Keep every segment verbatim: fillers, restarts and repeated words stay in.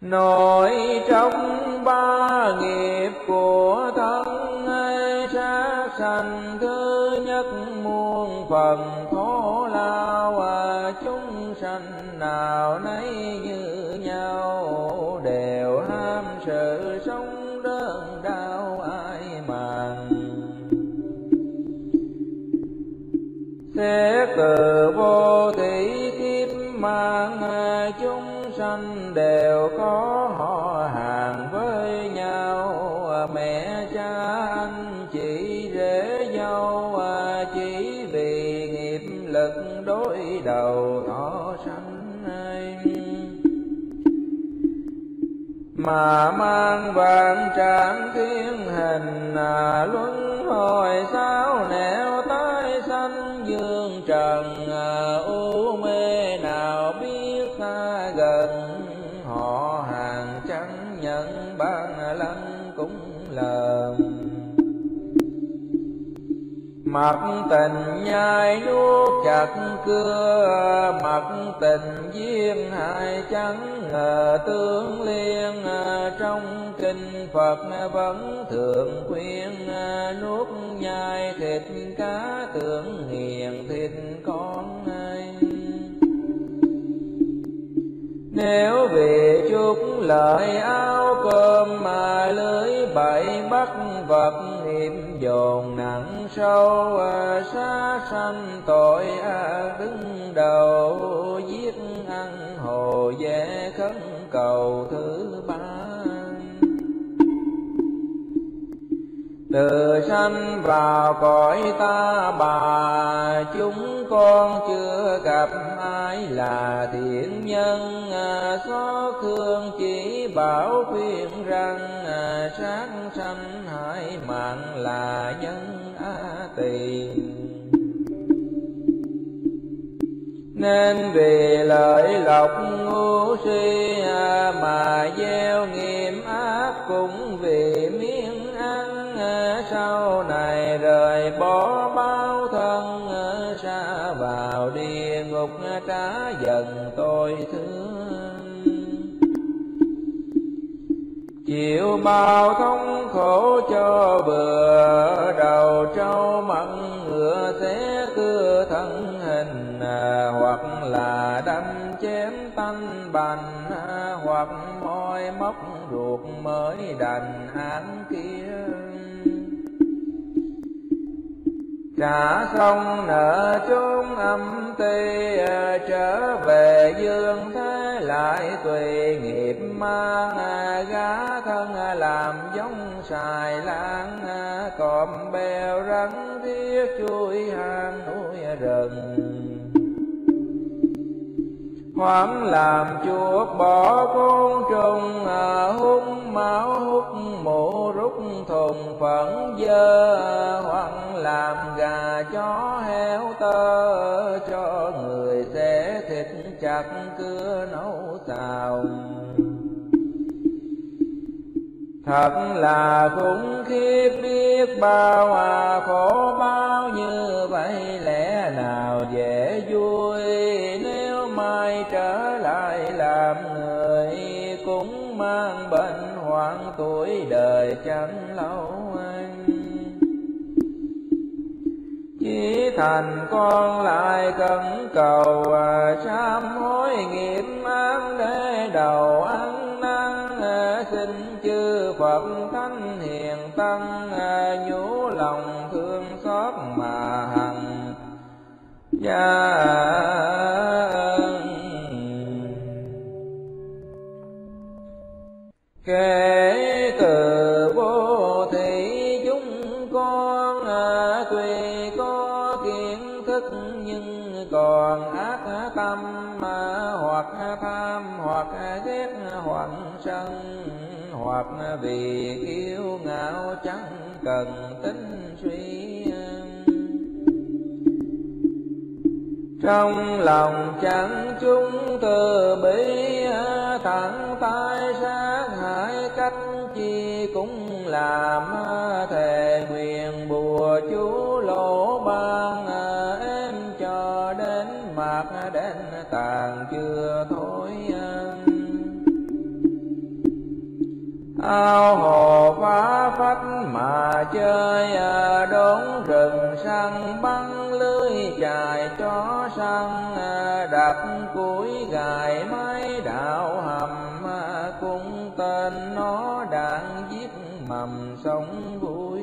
Nội trong ba nghiệp của thân hay sát sanh, thứ nhất muôn phần khổ lao, à, chúng sanh nào nấy như nhau, đều ham sự sống đớn đau ai màng. Thế từ vô thủy kiếp mang, à, chúng sanh đều có họ hàng với nhau, mẹ cha anh chị rể dâu, chỉ vì nghiệp lực đối đầu thọ sanh mà mang vạn trạng thiên hình, luân hồi sao nẻo tái sanh dương trần, u mê nào biết xa gần, họ hàng chẳng nhận ban lăng cũng lờ. Mặc tình nhai nuốt chặt cưa, mặc tình duyên hại chẳng ngờ tương liên, trong kinh Phật vẫn thường khuyên, nuốt nhai thịt cá tưởng hiền thịt con ai. Nếu về chút lợi áo cơm mà lưới bẫy bắt vật, hiểm dồn nặng sâu, sát sanh tội ác đứng đầu, giết ăn hồ dễ khấn cầu thứ ba. Từ sanh vào cõi ta bà, chúng con chưa gặp ai là thiện nhân, xót thương chỉ bảo khuyên rằng, sát sanh hại mạng là nhân á tỳ. Nên vì lợi lộc ngu si mà gieo nghiệp ác, cũng vì miếng ăn sau này rời bỏ bao thân, xa vào địa ngục trả dần tôi thương. Chịu bao thống khổ cho bừa, đầu trâu mặn ngựa xé cưa thân hình, hoặc là đâm chém tanh bành, hoặc moi móc ruột mới đành án kia. Trả xong nợ chốn âm ti, trở về dương thế lại tùy nghiệp mang, gá thân làm giống xài lang, còm bèo rắn thiết chui hang núi rừng. Hoảng làm chuột bỏ côn trùng, hút máu hút mũ rút thùng phẫn dơ, hoảng làm gà chó heo tơ, cho người xẻ thịt chặt cưa nấu xào. Thật là khủng khiếp biết bao, à, khổ bao như vậy lẽ nào dễ vui. Nếu mai trở lại làm người, cũng mang bệnh hoạn tuổi đời chẳng lâu anh. Chỉ thành con lại cẩn cầu, à, sám hối nghiệp ác để đầu ăn năn, à, xin chư Phật thánh hiền tăng, à, nhủ lòng thương xót mà hằng gia ân. Kể từ vô thị chúng con, à, tuy có kiến thức nhưng còn ác tâm, à, hoặc tham hoặc ghét hoặc sân, hoặc vì kiêu ngạo chẳng cần tính suy. Trong lòng chẳng chúng từ bi, thẳng tay sát hại cách chi cũng làm. Thề nguyện bùa chú lỗ ban, em cho đến mặt đến tàn chưa thôi. Ao hồ phá phách mà chơi, đốn rừng săn băng lưới chài chó săn. Đặt cuối gài mái đạo hầm, cũng tên nó đạn giết mầm sống vui.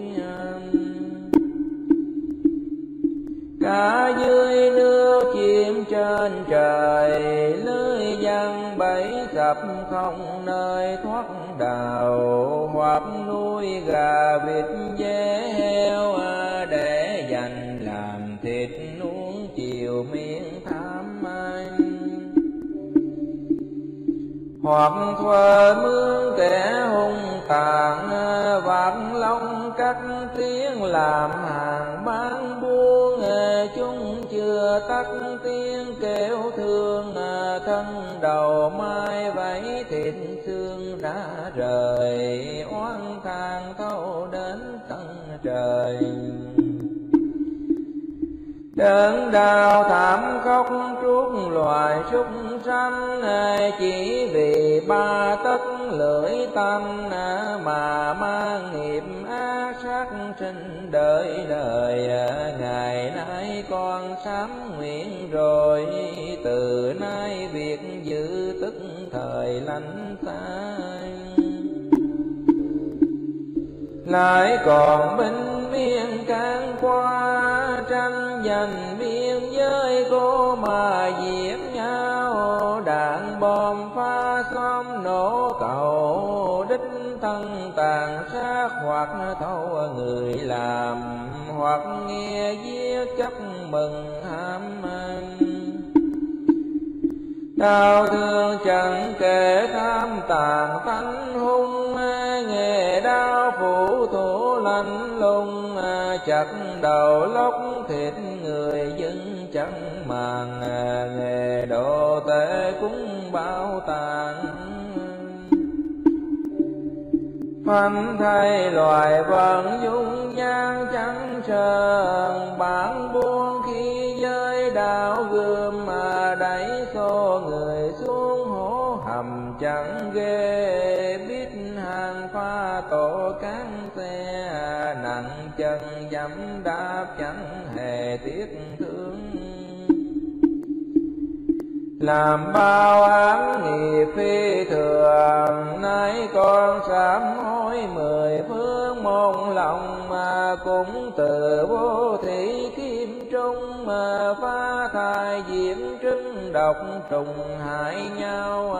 Cả dưới nước chim trên trời, lưới giăng bẫy dập không nơi thoát đào. Hoặc nuôi gà vịt dê heo, để dành làm thịt nuông chiều miệng tham anh. Hoặc thuở mướn kẻ hung tàn, vạn long cắt tiếng làm hàng bán buôn. Chúng chưa tắt tiếng kêu thương, thân đầu mai vẫy thịt xương đã rời. Oán than thâu đến tận trời, đớn đau thảm khóc trút loài súc sanh. Chỉ vì ba tấc lưỡi tanh, mà mang nghiệp ác sát sinh đời đời. Ngày nay con sám nguyện rồi, từ nay việc giữ tức thời lánh xa. Lại còn binh biên can qua, tranh giành biên giới cô mà giết nhau. Đạn bom phá xóm nổ cầu, đích thân tàn sát hoặc thâu người làm. Hoặc nghe giết chấp mừng ham ăn, đau thương chẳng kể tham tàn tánh hung. Nghề đao phủ thủ lạnh lùng, chặt đầu lóc thịt người dân chẳng màng. Nghề đồ tệ cũng bao tàn, phanh thay loài vẫn dung gian trắng trơn. Bản buông khi giới đạo gươm, mà đẩy xô người xuống hố hầm chẳng ghê. Biết hàng pha tổ cán xe, nặng chân dẫm đạp chẳng hề tiếc thương. Làm bao án nghiệp phi thường, nay con sám hối mười phương môn lòng. Mà cũng từ vô thị kim trung, mà phá thai diễm trứng độc trùng hại nhau.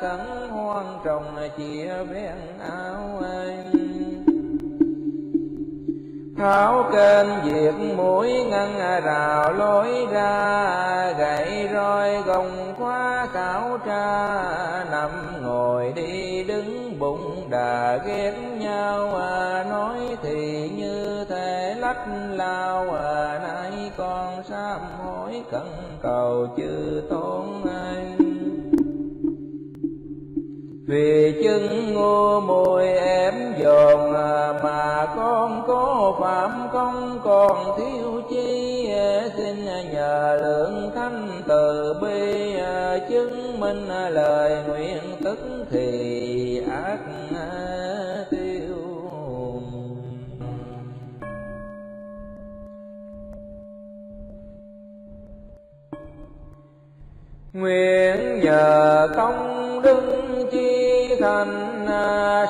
Cắn hoang trồng chia vén áo anh, tháo kênh diệt mũi ngăn rào lối ra. Gậy roi gồng khóa cảo tra, nằm ngồi đi đứng bụng đà ghép nhau. Nói thì như thế lách lao, nay con sám hối cẩn cầu chư tôn anh. Vì chân ngô môi em dồn, mà con có phạm công còn thiếu chi. Xin nhờ lượng thánh từ bi, chứng minh lời nguyện tức thì ác tiêu. Nguyện nhờ công đức chi thành,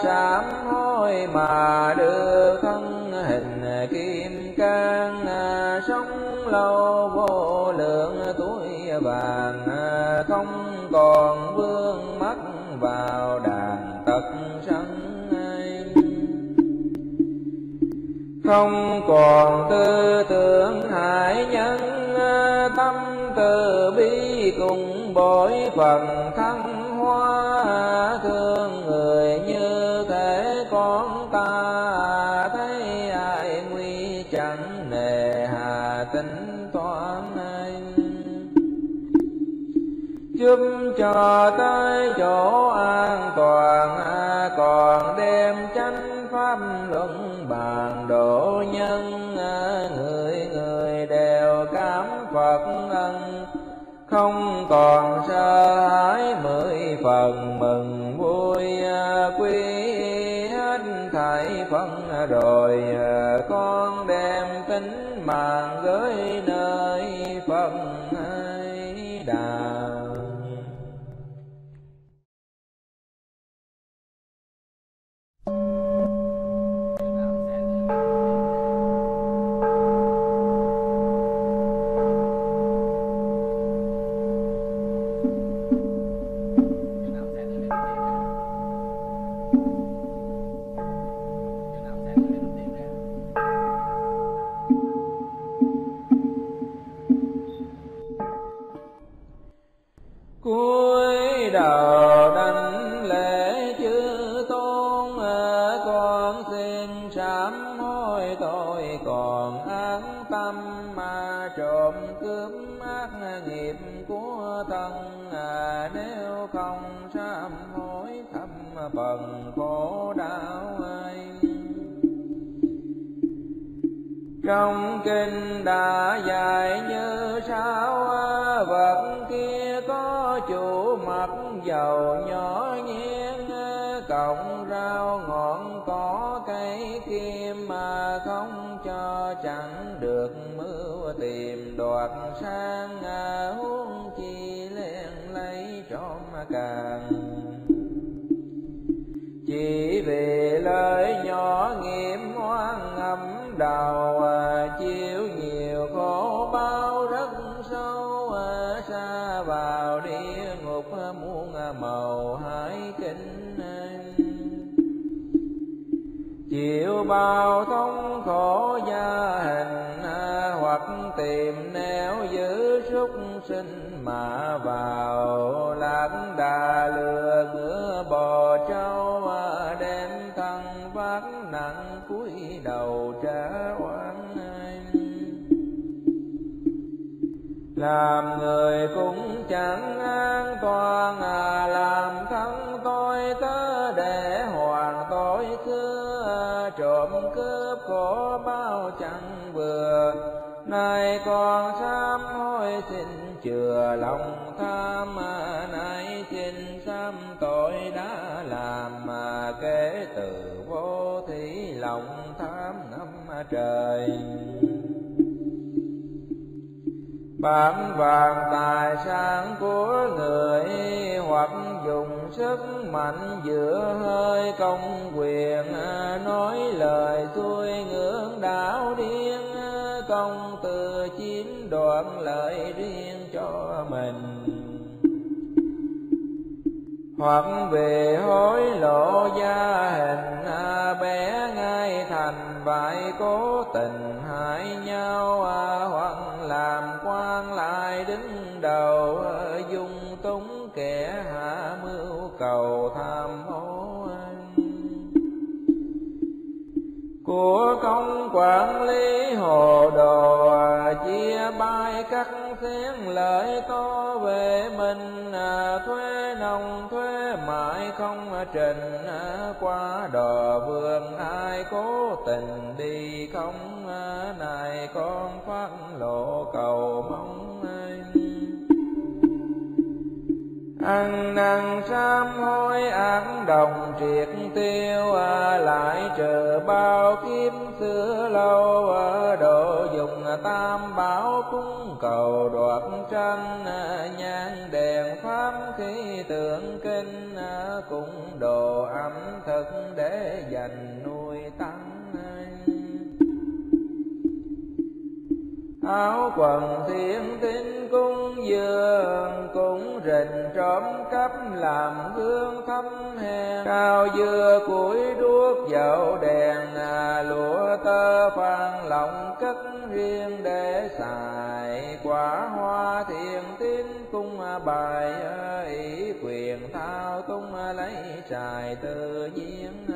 sám hối mà được thân hình kim cang. Sống lâu vô lượng tuổi vàng, không còn vương mắc vào đàn tật sân. Không còn tư tưởng hại nhân, tâm từ bi cùng bội phần thăng hoa. Thương người như thể con ta, thấy ai nguy chẳng nề hà tính toán anh. giúp cho tới chỗ an toàn, à còn đem chánh pháp luận bàn độ nhân, à người người đều cảm Phật ân, không còn sợ hãi mười phần mừng vui, à quý hết thảy phân rồi, à con đem tính mạng gửi nơi Phật Đà. Cuối đầu đảnh lễ chư tôn, con xin sám hối tôi còn ác tâm, mà trộm cướp ác nghiệp của thân, nếu không sám hối thâm phần khổ đau ai. Trong kinh đã dạy như sao, vật kia có chủ mặt dầu nhỏ nhiên, cộng rau ngọn cỏ cây kim, mà không cho chẳng được mưa tìm đoạt sang, huống chi liền lấy trộm càng. Chỉ vì lời nhỏ nghiệm oan ngầm đầu, chiếu nhiều khổ bao rất sâu, xa vào địa ngục muôn màu hải kinh. Chịu bao thống khổ gia hình, hoặc tìm nẻo giữ súc sinh mà vào, lạc đà lừa ngựa bò trâu, đem thân vác nặng cúi đầu trả oán. Làm người cũng chẳng an toàn, à làm thân tôi tớ để hoàn tội xưa, trộm cướp khổ bao chẳng vừa, nay còn sám hối xin chừa lòng tham, à nay xin sám tội đã làm, mà kể từ vô thủy lòng tham năm trời. Bản vàng tài sản của người, hoặc dùng sức mạnh giữa hơi công quyền, nói lời xuôi ngưỡng đảo điên, công từ chiếm đoạt lợi riêng cho mình. Hoặc về hối lộ gia hình, bé ngay thành bại cố tình hại nhau, hoặc làm quan lại đứng đầu, dung túng kẻ hạ mưu cầu tham ô. Của công quản lý hồ đồ, chia bai cắt xén lợi to về mình, thuế nông thuế mãi không trình, qua đò vườn ai cố tình đi không, này con phát lộ cầu mong. Ăn năn sám hối án đồng triệt tiêu, à, lại trừ bao kiếp xưa lâu, à, độ dùng tam bảo cung cầu đoạt tranh, à, nhang đèn pháp khí tượng kinh, à, cũng đồ ẩm thực để dành nuôi tăng. Áo quần thiên tín cung dường, cũng rình trộm cắp làm gương thấp hèn, cao dưa củi đuốc dầu đèn, à, lụa tơ phan lọng cất riêng để xài, quả hoa thiên tín cung bài, ý quyền thao tung lấy trài tự nhiên.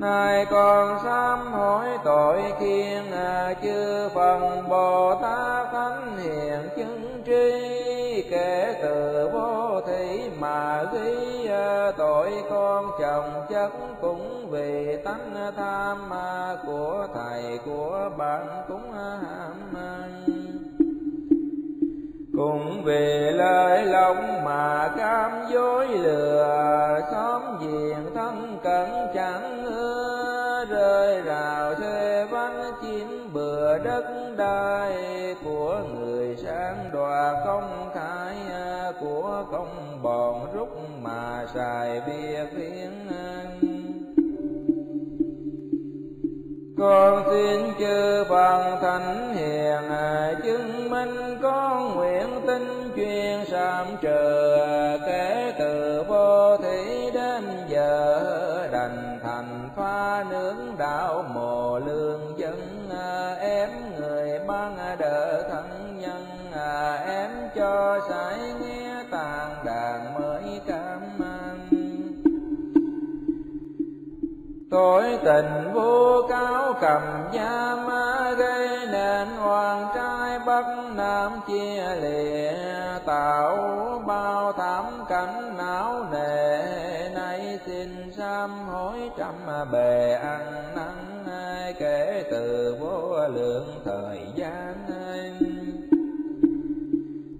Nay còn sám hối tội kiên, à, chư Phật Bồ Tát Thánh hiền chứng tri, kể từ vô thị mà ghi tội con chồng chất, cũng vì tánh tham của thầy của bạn cũng ham. Cũng vì lời lòng mà cam dối lừa, xóm diện thân cận chẳng ưa, rơi rào thuê vắng chín bừa đất đai, của người sáng đoạt không thái, của công bọn rút mà xài bia phiến. Con xin chư Phật thánh hiền chứng minh, con nguyện tinh chuyên sám trừ, kể từ vô thủy đến giờ đành thành pha nướng đạo mồ lương dân. Em người mang đỡ thân nhân, em cho sải nghe tàn đàn mới cảm an. Tối tình vô cáo cầm da ma, gây nên hoàng trai bắc nam chia lìa, tạo bao thảm cảnh não nề, nay xin sám hối trăm bề ăn năn. Kể từ vô lượng thời gian,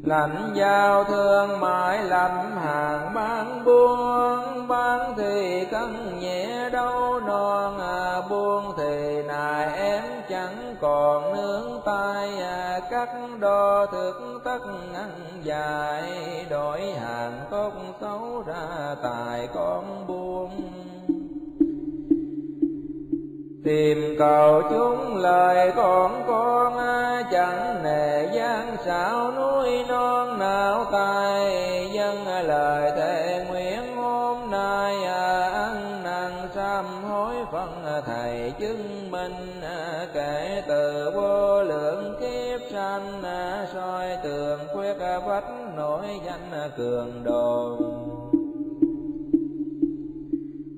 lạnh giao thương mãi lạnh hàng bán buôn, bán thì cân nhẹ đâu non à, buôn thì nài em chẳng còn nướng tay à, cắt đo thực tất ngăn dài, đổi hàng tốt xấu ra tài con buôn. Tìm cầu chúng lời con con á, chẳng nề gian xảo núi non nào tài, dân lời thề nguyện hôm nay à, ăn năn sám hối phân thầy chứng minh à, kể từ vô lượng kiếp sanh à, soi tường quyết à, vách nổi danh à, cường đồ.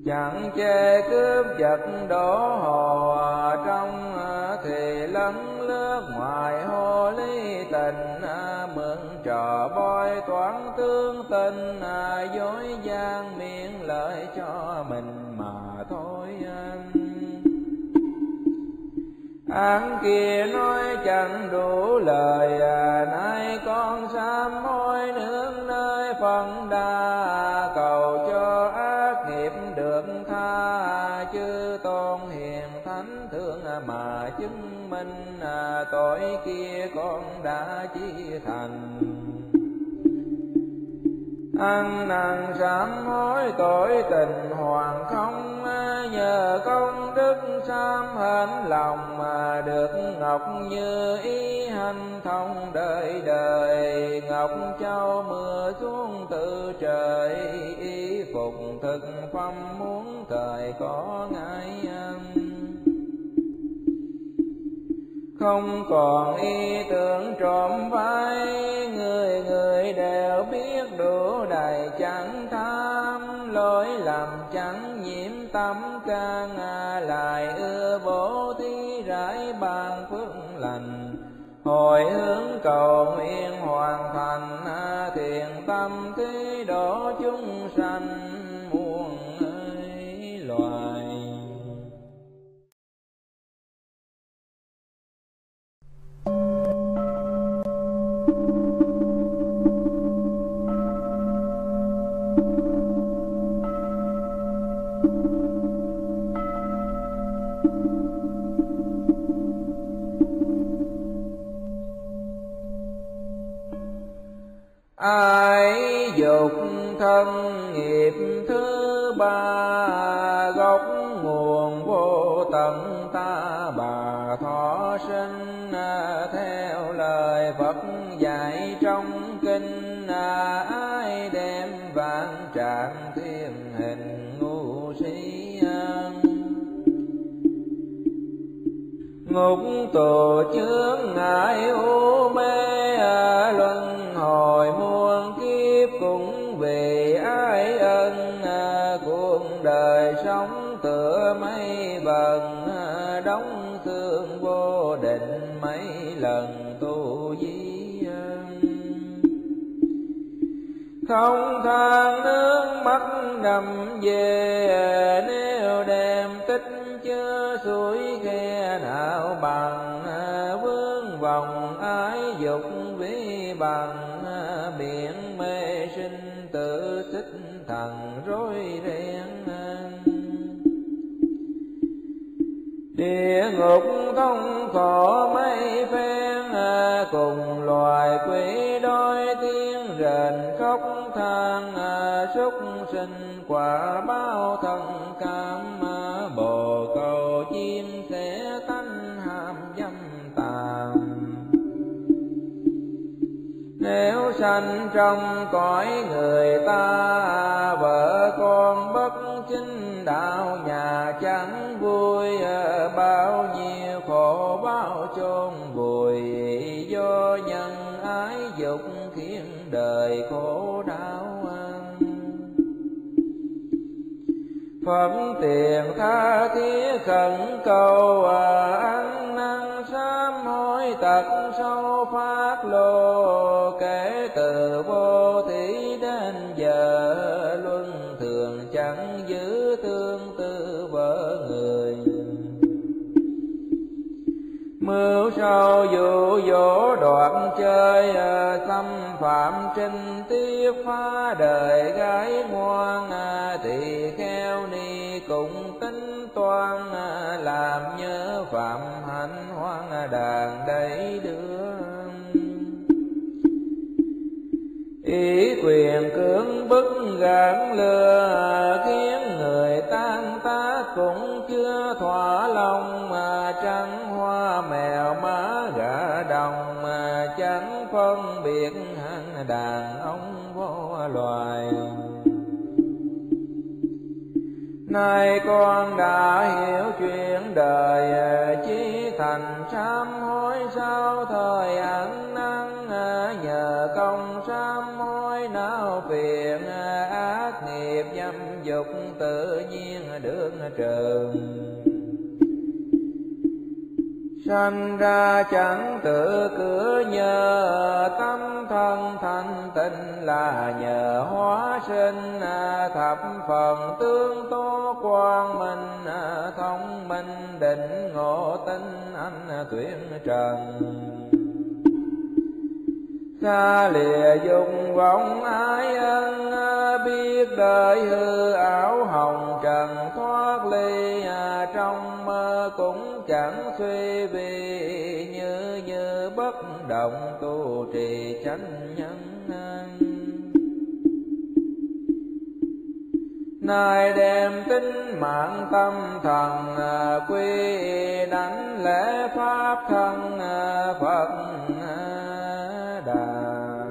Chẳng che cướp giật đổ hồ trong thì lấn lướt ngoài hồ ly tình, mượn trò voi toán tương tình, dối gian miệng lợi cho mình mà thôi. Án kia nói chẳng đủ lời à, nay con sám hối nương nơi Phật Đà, cầu cho ác nghiệp được tha, chư tôn hiền thánh thương mà chứng minh à, tội kia con đã chi thành. Ăn năn sám hối tội tình hoàn không, nhờ công đức sám hạnh lòng mà được ngọc như ý hành thông đời đời. Ngọc châu mưa xuống từ trời, y phục thực phẩm muốn thời có ngài. Không còn ý tưởng trộm vai, người người đều biết đủ đầy chẳng tham, lỗi lầm chẳng nhiễm tâm can, lại ưa bố thí rải ban phước lành. Hồi hướng cầu nguyện hoàn thành, thiện tâm thí độ chúng sanh muôn loài. Ái dục thân nghiệp thứ ba, gốc nguồn vô tận ta bà thọ sinh. Theo lời Phật dạy trong kinh, ai đem vạn trạng thiên hình ngu si. Ngục tù chướng ngại u mê, luân hồi muôn kiếp cũng vì ái ân. Cuộc đời sống tựa mây vần, đóng xương vô định mấy lần tu di. không than nước mắt ngầm về, nếu đem tích chưa suối khe nào bằng, vương vòng ái dục vĩ bằng, biển mê sinh tự xích thần rối ren. Địa ngục thông khổ mấy phen, cùng loài quỷ đôi tiếng rền khóc than, súc sinh quả báo thân cam, bồ câu chim sẽ tánh hàm dâm tàm. Nếu sanh trong cõi người ta, vợ con bất chính đạo nhà chẳng vui, bao nhiêu khổ bao chôn vùi, do nhân ái dục khiến đời khổ đau. Phẩm tiền tha thiết khẩn cầu, ăn năn sám hối tật sâu phát lô, kể từ vô thủy đến giờ luân thường chẳng giữ tương tư vợ người. Mưu sâu dụ dỗ đoạn chơi, xâm phạm trinh tiết phá đời gái ngoan, thì kheo ni cũng tính toan, làm nhớ phạm hạnh hoang đàn đầy đưa. Ý quyền cưỡng bức gạn lừa, khiến người tan tác cũng chưa thỏa lòng, mà trắng hoa mèo má gà đồng, mà chẳng phân biệt hạng đàn ông vô loài. Nay con đã hiểu chuyện đời, chí thành sám hối sao thời ăn năn, nhờ công sám hối não phiền, ác nghiệp dâm dục tự nhiên được trừ. Sanh ra chẳng tự cửa nhờ, tâm thân thanh tịnh là nhờ hóa sinh, thập phần tương tố quang minh, thông minh định ngộ tinh anh tuyển trần. Xa lìa dùng vọng ái ân, biết đời hư ảo hồng trần thoát ly, trong mơ cũng chẳng suy vi, như như bất động tu trì chánh nhân. Nay đem tính mạng tâm thần, quy đánh lễ pháp thân Phật Đạo.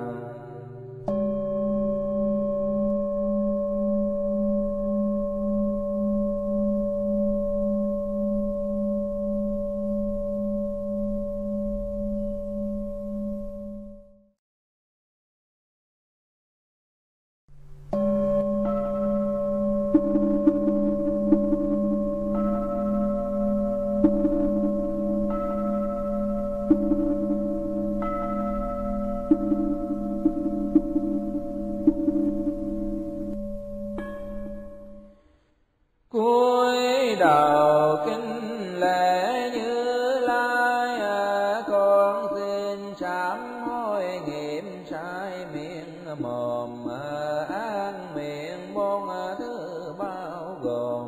Cúi đầu kính lễ Như Lai, con xin sám hối nghiệp sai miệng mồm, ăn miệng bốn thứ bao gồm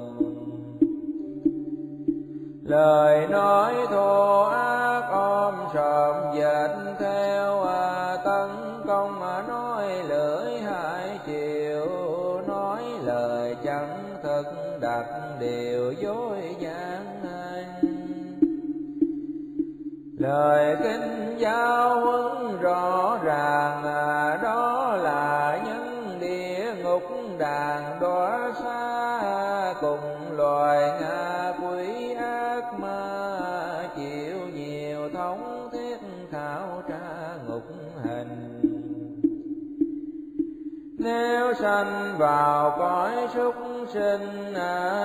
lời nói thô ác ôm sòm dệt theo, tấn công nói lưỡi hai chiều, nói lời chẳng thật đặt điều dối gian hành. Lời kinh giáo huấn rõ ràng, đó là những địa ngục đàn đọa xa, cùng loài ngạ quỷ ác ma, chịu nhiều thống thiết thảo tra ngục hình. Nếu sanh vào cõi súc sinh,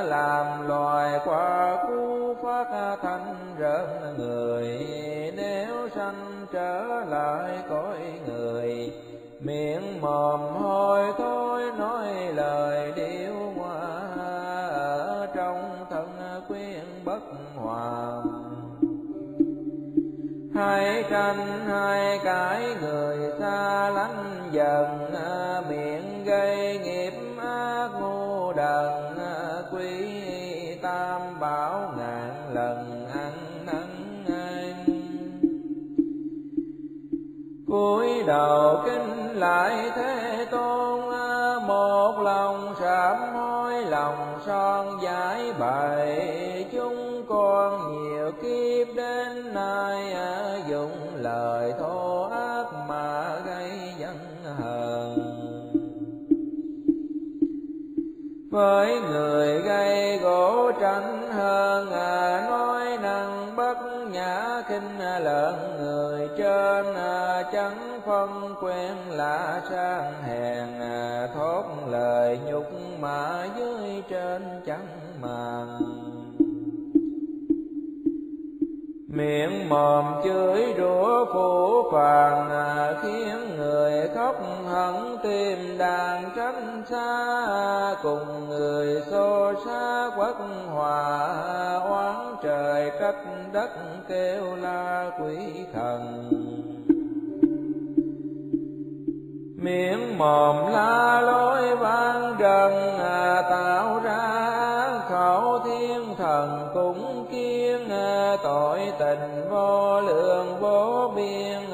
làm loài qua cú phát thanh rợn người, nếu sanh trở lại cõi người miệng mồm hôi thối nói lời điêu ngoa, ở trong thân quyến bất hòa. Hai tranh hai cái người xa lánh dần, miệng gây nghiệp ác ngu đần, quý tam bảo ngàn lần ăn năn. Cúi đầu kính lại Thế Tôn, một lòng sám hối lòng son giải bày. Chúng con nhiều kiếp đến nay, dùng lời thô ác mà gây giận hờn. Với người gây gỗ tranh hơn, nói năng bất nhã khinh lợn người trên, chẳng phân quen lạ sang hèn, thốt lời nhục mà dưới trên chẳng màng. Miệng mồm chửi rủa phủ phàng, khiến người khóc hẳn tim đàn tránh xa. Cùng người xô xá quất hòa, oán trời cách đất kêu la quỷ thần. Miệng mồm la lối vang trần, tạo ra khẩu thiên thần cũng kiên. Tội tình vô lượng vô biên,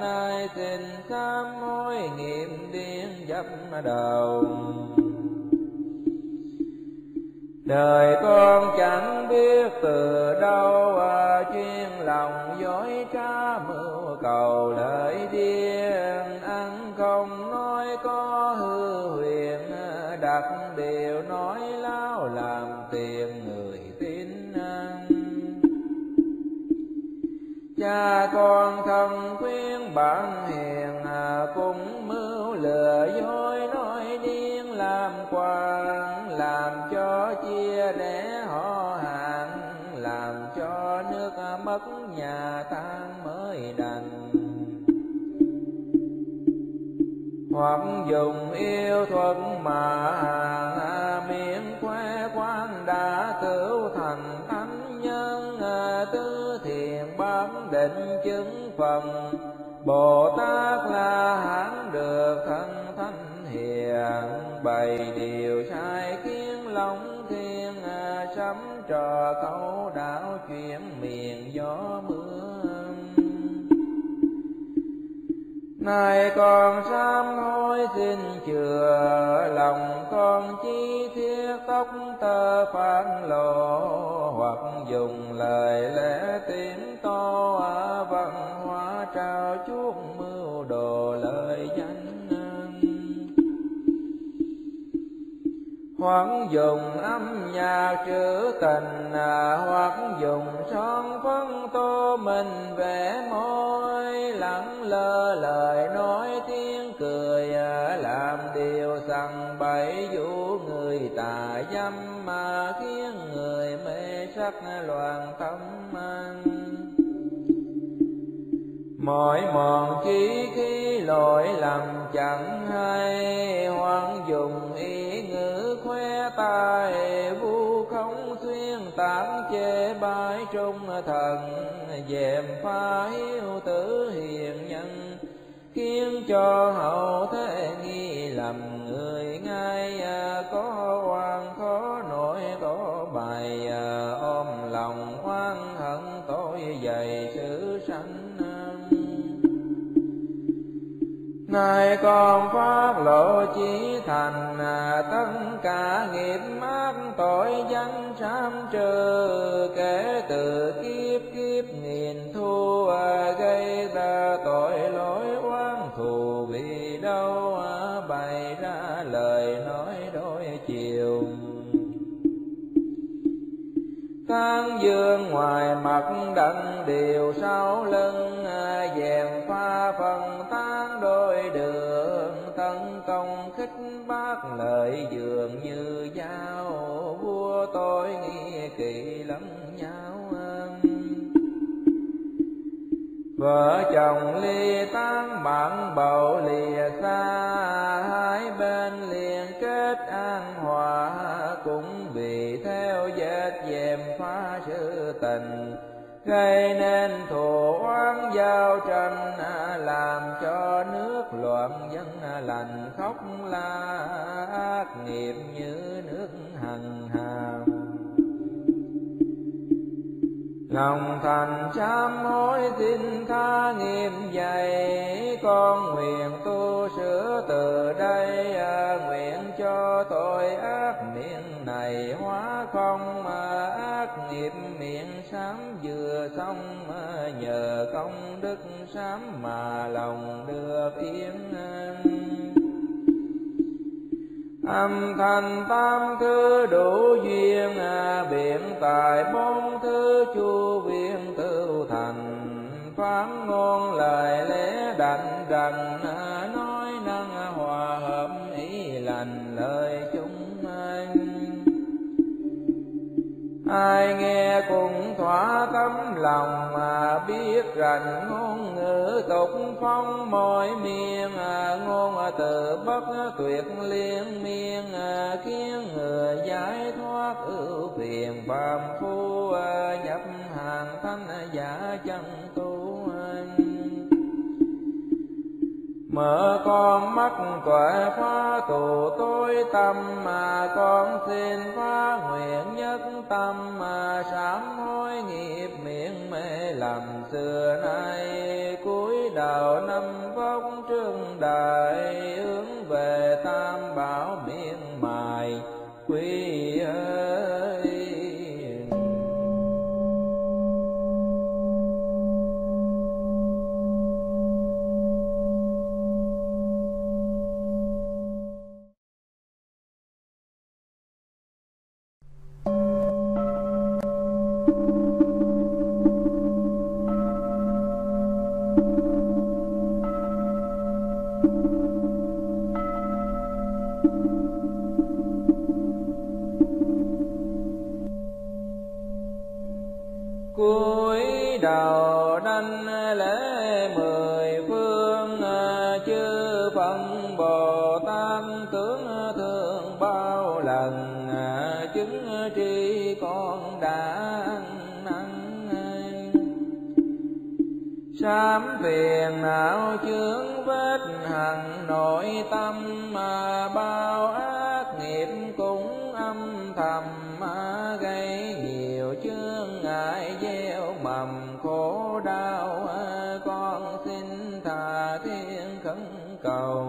nay xin sám hối niệm điên dập đầu. Đời con chẳng biết từ đâu, chuyên lòng dối trá mưu cầu lợi điên. Ăn không nói có hư huyền, đặt điều nói láo làm tiền người tin. Cha con thân quyến bạn hiền, cũng mưu lừa dối nói điên làm quan. Làm cho chia rẽ họ hàng, làm cho nước mất nhà tan mới đành. Hoặc dùng yêu thuật mà hàng, miệng khoe quan đã cứu thành thánh nhân. Tứ thiền bán định chứng phần, Bồ Tát là hãng được thân thánh hiền. Bày điều sai kiến lòng thiên, sấm trò câu đảo chuyển miền gió mưa. Nay con sám hối xin chừa, lòng con chi thiết tóc tơ phản lộ. Hoặc dùng lời lẽ tiếng to, văn hóa trao chuốc mưu đồ lời danh. Hoặc dùng âm nhạc trữ tình, hoặc dùng son phấn tô mình vẽ môi. Lẳng lơ lời nói tiếng cười, làm điều sằng bậy dụ người tà dâm. Mà khiến người mê sắc loạn tâm anh, mọi mòn chí khí lỗi lầm chẳng hay. Hoặc dùng ý ngữ khoe tài, vu không xuyên tán chê bái trung thần. Dèm pha hiếu tử hiền nhân, khiến cho hậu thế nghi lầm người ngay. Có oan khó nổi có bài, ôm lòng oan hận tội dày sự sanh. Nay con phát lộ chỉ thành, tất cả nghiệp ác tội danh sám trừ. Kể từ kiếp kiếp nghìn thu, gây ra tội lỗi oán thù vì đâu. Bày ra lời nói đôi chiều, tán dương ngoài mặt đặng điều sau lưng. Dèm pha phần tán đôi đường, tấn công khích bác lợi dường như dao. Vua tôi nghi kỵ lẫn nhau, Vợ chồng ly tán bạn bầu lìa xa, hai bên liền kết an hòa, cũng vì theo vết dèm phá sự tình, gây nên thù oán giao tranh, làm cho nước loạn dân lành khóc la, ác nghiệp như nước hằng hà. Lòng thành sám hối xin tha nghiệp dày, con nguyện tu sửa từ đây, nguyện cho tội ác miệng này hóa không, ác nghiệp miệng sám vừa xong, nhờ công đức sám mà lòng được yên. Âm thanh tam thứ đủ duyên, biện tài bốn thứ chu viên tự thành, phán ngôn lời lẽ đành đành, nói năng hòa hợp ý lành lời chúng anh. Ai nghe cũng thỏa tấm lòng mà biết rằng ngôn ngữ tục phong mỗi miên, ngôn từ bất tuyệt liên miên, khiến người giải thoát ưu phiền phàm phu, nhập hàng thánh giả chân tu. Mở con mắt tuệ phá tù tối tâm, mà con xin phá nguyện nhất tâm, mà sám hối nghiệp miệng mê lầm xưa nay, cúi đầu năm vóc trương đại, hướng về tam bảo miệng mài quy ơi. Cúi đầu đảnh lễ mười phương, chư Phật Bồ Tát tướng thương bao lần, chứng tri con đã năng. Sám phiền não chướng vết hằn nội tâm, mà bao ác nghiệp cũng âm thầm mà gây nhiều chướng ngại, gieo mầm khổ đau. Con xin tha thiên khẩn cầu,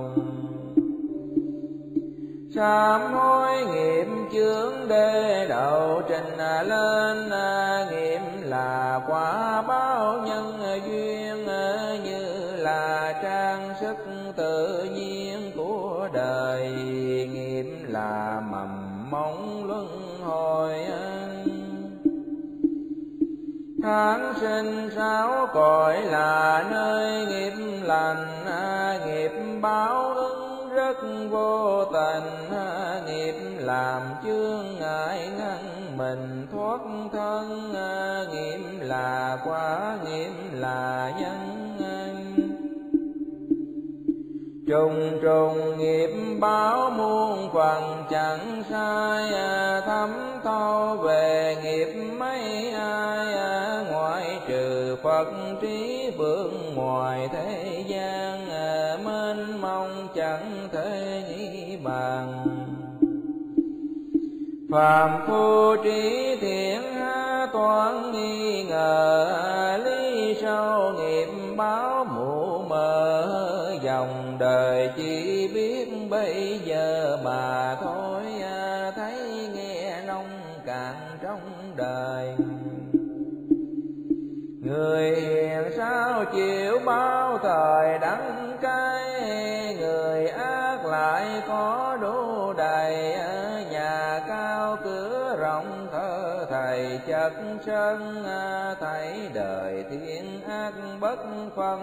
sám hối nghiệp chướng đê đầu trình lên, nghiệp là quả báo nhân duyên, như là trang sức tự nhiên của đời, nghiệp là mầm mống luân hồi. Tháng sinh sáu cõi là nơi nghiệp lành, nghiệp báo ứng rất vô tình, nghiệp làm chướng ngại ngăn mình thoát thân, nghiệp là quả nghiệp là nhân. Trùng trùng nghiệp báo muôn phần chẳng sai, thấm thâu về nghiệp mấy ai, ngoại trừ Phật trí vương ngoài thế gian, mênh mông chẳng thể nghĩ bàn. Phàm phu trí thiện toán nghi ngờ, lý sâu nghiệp báo mù mờ, dòng đời chỉ biết bây giờ mà thôi, thấy nghe nông cạn trong đời. Người hiền sao chịu bao thời đắng cay, người ác lại có đủ đầy, nhà cao cửa rộng thờ thầy chất sân, thấy đời thiên ác bất phân,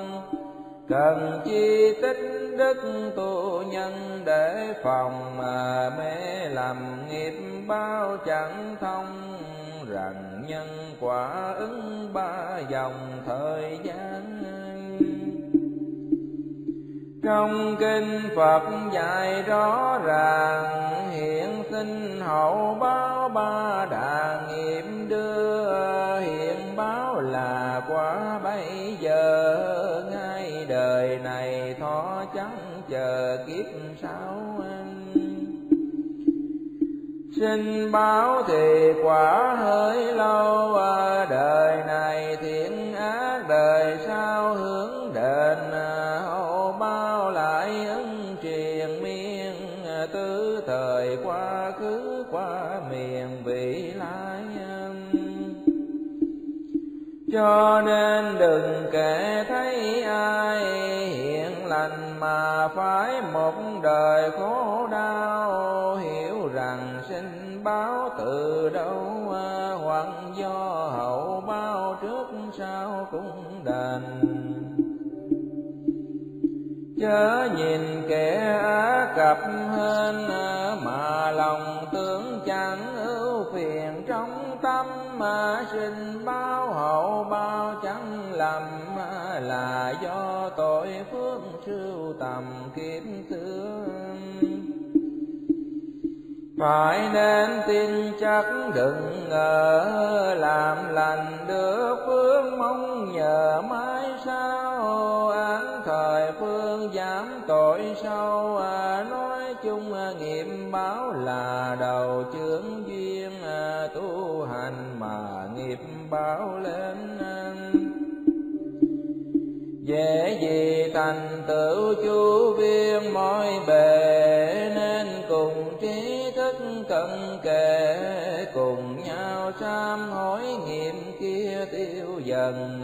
cần chi tích đức tu nhân để phòng, mà mê làm nghiệp bao chẳng thông, rằng nhân quả ứng ba dòng thời gian. Trong kinh Phật dạy rõ ràng, hiện sinh hậu báo ba đà nghiệp đưa, hiện báo là quả bây giờ, ngay đời này thọ chẳng chờ kiếp sau. Sinh báo thì quả hơi lâu, đời này thiện ác đời sau hướng đền, hậu bao lại ân triền miên, tứ thời quá khứ qua miền vị lai. Cho nên đừng kể thấy ai hiền lành mà phải một đời khổ đau, hiểu rằng sinh báo từ đâu hoặc do hậu báo trước sau cũng đền. Chớ nhìn kẻ á cặp hên mà lòng tưởng chẳng ưu phiền trong tâm, mà sinh báo hậu bao chẳng lầm là do tội phước sưu tầm kiếp xưa. Phải nên tin chắc đừng ngờ, làm lành được phước mong nhờ mãi sao, án thời phương giảm tội sâu, nói chung nghiệp báo là đầu chướng duyên, tu hành mà nghiệp báo lên. Dễ gì thành tựu chu viên mọi bề, nên cùng trí thức cận kề, cùng nhau sám hối nghiệp kia tiêu dần,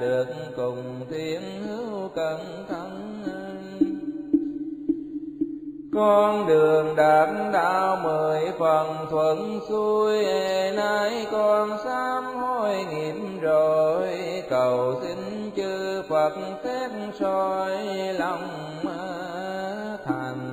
được cùng thiên hữu cẩn thân. Con đường đạp đạo mười phần thuận xuôi, nay con sám hối nghiệp rồi, cầu xin chư Phật xét soi lòng thành.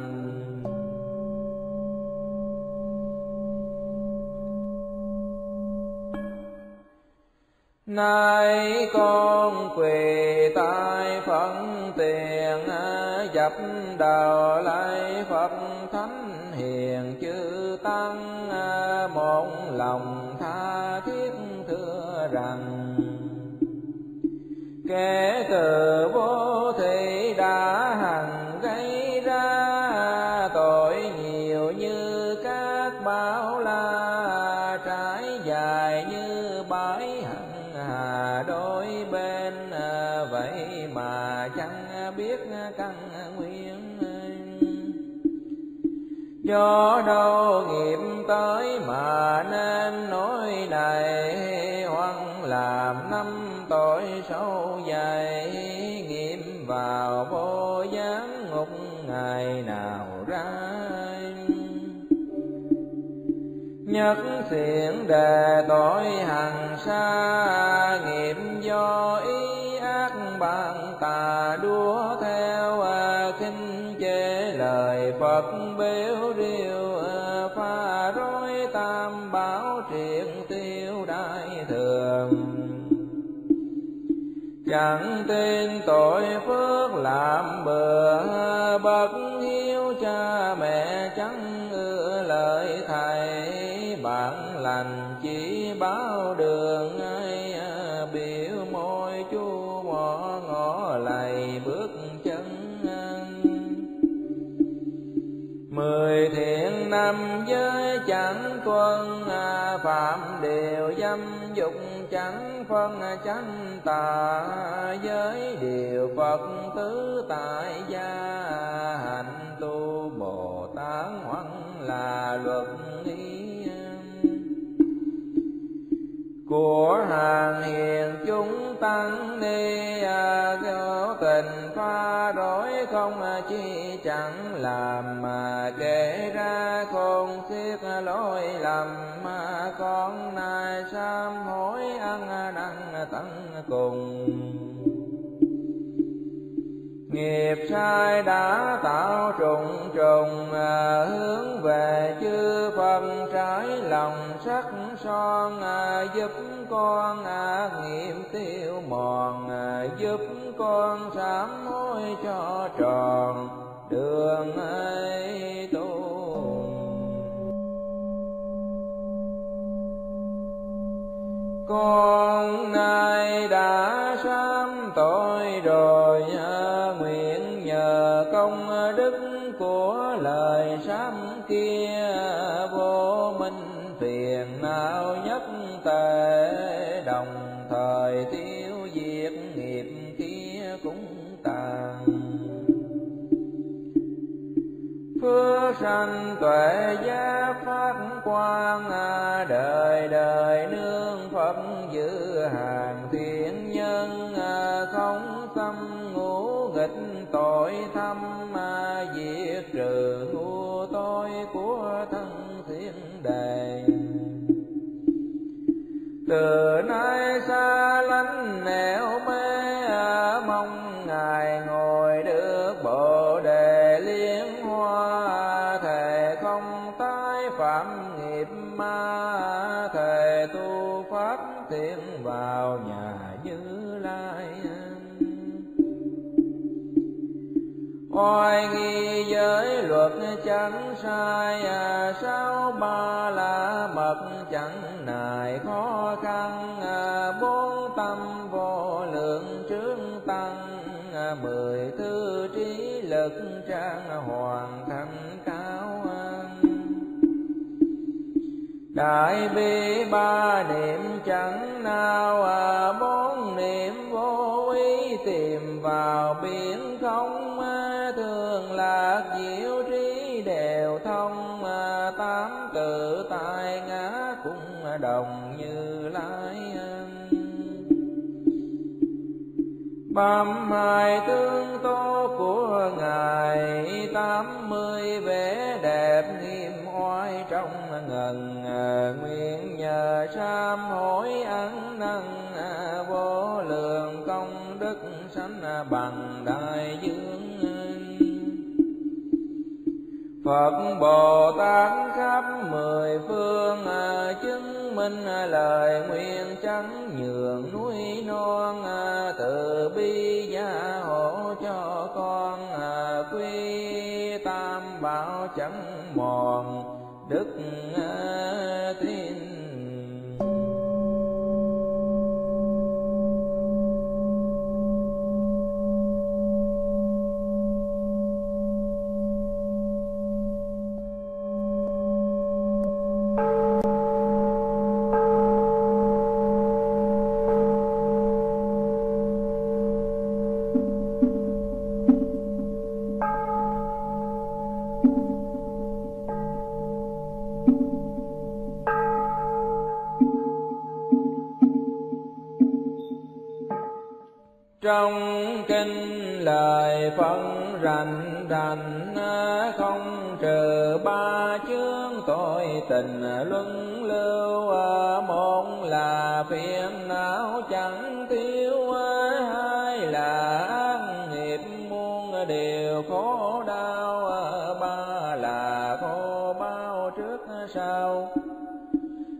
Nay con quỳ tai phận tiền, dập đầu lạy Phật thánh hiền chư tăng, một lòng tha thiết thưa rằng kẻ từ vô thị đã hằng gây ra tội nhiều như các bão la, trải dài như bãi hằng hà đôi bên, vậy mà chẳng biết căn nguyên. Do đâu nghiệp tới mà nên nỗi này, hoang làm năm tội sâu dày, nghiệm vào vô gián ngục ngày nào ra. Nhất xiển đề tội hằng xa, nghiệm do ý ác bạn tà đua theo, khinh chế lời Phật bêu riêu, pha rối tam bảo triệt tiêu đại thường. Chẳng tin tội phước làm bừa, bất hiếu cha mẹ chẳng ưa lời thầy, bạn lành chỉ báo đường ai, biểu môi chu mỏ ngõ lầy bước chân. Mười thiện năm giới chẳng tuân, phạm đều dâm dục chẳng phân chánh tà, giới điều Phật tứ tại gia, hạnh tu Bồ Tát hoằng là luật ý. Của hàng hiền chúng tăng ni, do tình pha rối không chi chẳng làm, mà kể ra không xiết lỗi lầm, mà con nay sám hối ăn năn tận cùng. Nghiệp sai đã tạo trùng trùng, à, hướng về chư Phật trái lòng sắc son, à, giúp con à, nghiệp tiêu mòn, à, giúp con sám hối cho tròn đường ấy tu. Con nay đã sám tội rồi, à, nguyện nhờ công đức của lời sám kia, à, vô minh phiền não nhất tề đồng thời tiêu diệt nghiệp kia cũng tàn. Phước sanh tuệ giác phát quang, à, đời đời nương giữ hàng thiện nhân, à, không tâm ngũ nghịch tội thâm, à, diệt trừ ngu tối của thân thiên đàng. Từ nay xa lánh nẻo mê, à, mong ngài ngồi được Bồ Đề Liên Hoa, à, thề không tái phạm nghiệp ma, à, thề tu pháp tiến vào nhà Như Lai. Oai nghi giới luật chẳng sai, à, sáu ba la mật chẳng nài khó khăn, à, bốn tâm vô lượng trướng tăng, à, mười thứ trí lực trang hoàn thành cao. Đại bi ba niệm chẳng nào, à, bốn niệm vô ý tìm vào biển không, à, thường lạc diệu trí đều thông, à, tám tự tại ngã cũng đồng Như Lai. Bám hai tướng tố của ngài, tám mươi vẻ đẹp nghiêm oai trong ngần, à, nguyện nhờ sám hối ăn năn, à, vô lượng công đức sánh, à, bằng đại dương. Phật Bồ Tát khắp mười phương, à, chứng minh, à, lời nguyện chẳng nhường núi non, à, từ bi gia hộ cho con, à, quy Tam Bảo chẳng mòn đức, à, tin. Trong kinh lời phân rành rành, không trừ ba chướng tội tình luân lưu. Một là phiền não chẳng thiếu, hai là ác nghiệp muôn điều khổ đau, ba là khổ bao trước sau.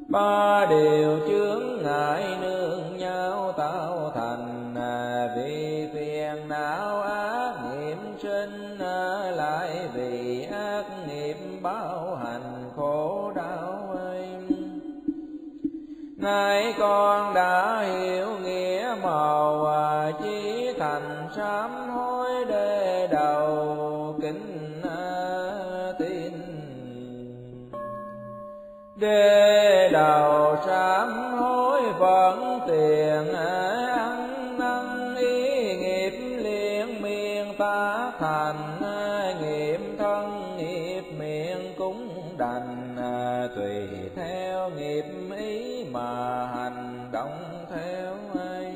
Ba điều chướng ngại nương nhau tạo thành, vì phiền não ác nghiệp sinh, lại vì ác nghiệp báo hành khổ đau ơi. Nay con đã hiểu nghĩa màu, chí thành sám hối để đầu kính tin. Để đầu sám hối vẫn tiền thành, nghiệp thân nghiệp miệng cũng đành, tùy theo nghiệp ý mà hành động theo ai.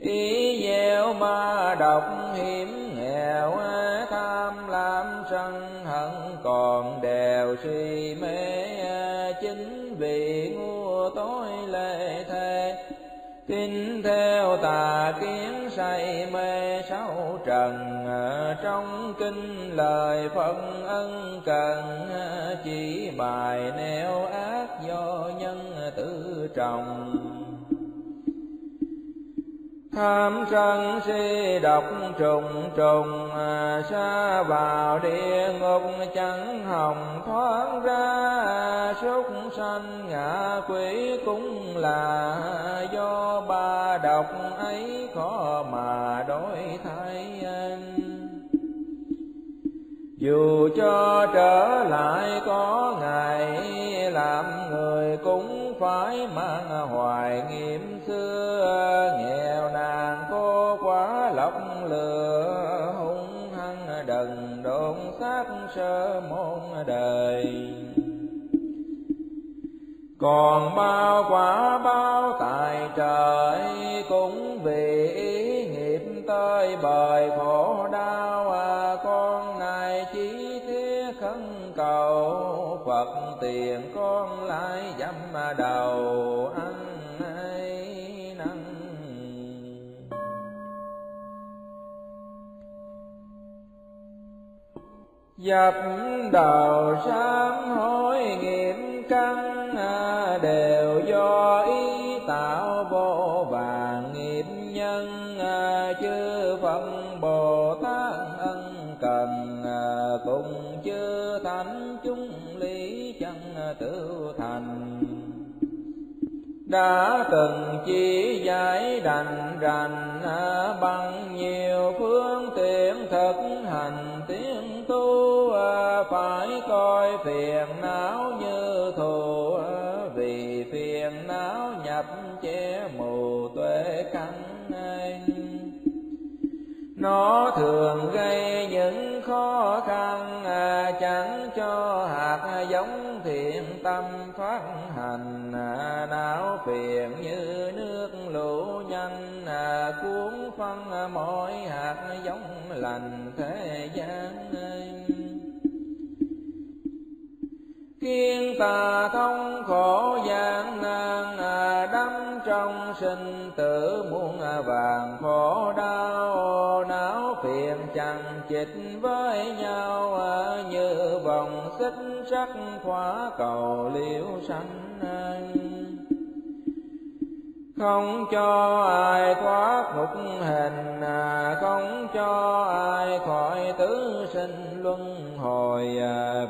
Ý gieo ma độc hiểm nghèo, tham lam sân hận còn đều suy mê. Chính vì ngu tối lệ thế tin theo tà kiến say mê sáu trần, trong kinh lời Phật ân cần, chỉ bài nẻo ác do nhân tự trồng. Tham sân si độc trùng trùng, xa vào địa ngục chẳng hồng thoát ra. Súc sanh ngạ quỷ cũng là do ba độc ấy khó mà đổi thay. Dù cho trở lại có ngày, làm người cũng phải mang hoài nghiệm xưa. Nghèo nàn cô quá lọc lừa, hung hăng đần độn xác sơ môn đời. Còn bao quả bao tài trời, cũng vì ý nghiệp tới bời khổ đau. Con này chỉ thiết khấn cầu, Phật tiền con lại dẫm đầu ăn ấy năn. Dập đầu sám hối nghiệm căn, đều do ý tạo vô vàn nghiệp nhân. Chư Phật Bồ Tát ân cần, cùng chư thánh chúng lý chân tự thành. Đã từng chỉ giải đành rành, bằng nhiều phương tiện thực hành tiếng tu. Phải coi phiền não như thù, vì phiền não nhập che mù tuệ căn. Nó thường gây những khó khăn, chẳng cho hạt giống thiện tâm phát hành. Não phiền như nước lũ nhanh, cuốn phân mỗi hạt giống lành thế gian. Khiến ta thông khổ gian nan, đắm trong sinh tử muôn vàng khổ đau. Não phiền chằng chịt với nhau, như vòng xích sắt khóa cầu liễu sanh. Không cho ai thoát ngục hình, không cho ai khỏi tứ sinh luân hồi.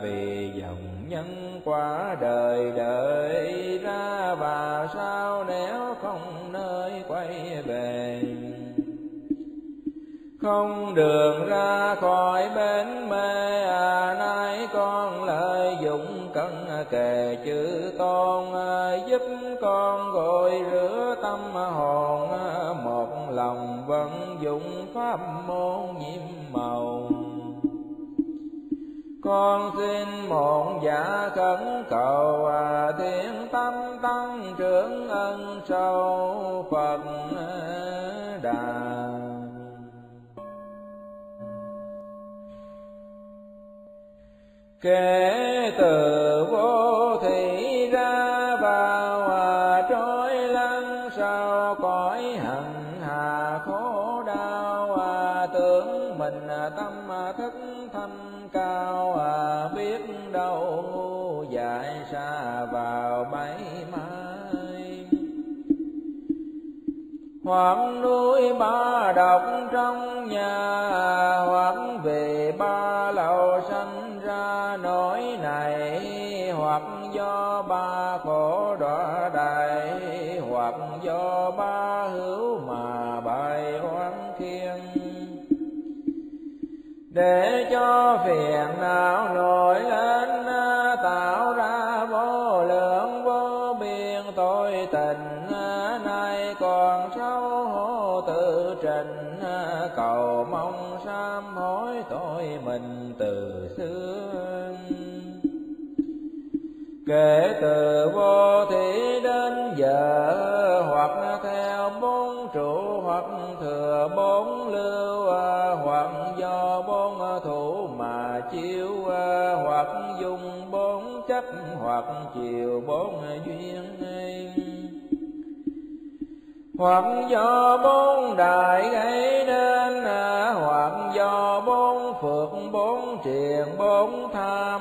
Vì dòng nhân quả đời đời ra, và sao nếu không nơi quay về. Không đường ra khỏi bến mê, à, nay con lợi dụng cẩn kề chữ tôn. Giúp con gội rửa tâm hồn, một lòng vận dụng pháp môn nhiệm màu. Con xin mọn giả khẩn cầu, à, thiên tâm tăng trưởng ân sâu Phật Đà. Kể từ vô thị ra vào, à, trói lăn sau cõi hằng hà khổ đau. À, tưởng mình tâm thức thanh cao, à, biết đâu ngu dại xa vào bẫy mai. Hoặc nuôi ba độc trong nhà, hoặc về ba lậu sanh ra nỗi này. Hoặc do ba khổ đọa đày, hoặc do ba hữu mà bài oán khiên. Để cho phiền não nổi lên, tạo ra vô lượng vô biên tội tình. Nay còn xấu hổ tự trình, cầu mong sám hối tội mình từ xưa. Kể từ vô thủy đến giờ, hoặc theo bốn trụ, hoặc thừa bốn lưu, hoặc do bốn thủ mà chiếu, hoặc dùng bốn chấp, hoặc chiều bốn duyên. hoặc do bốn đại gây nên, hoặc do bốn phước bốn triền bốn tham,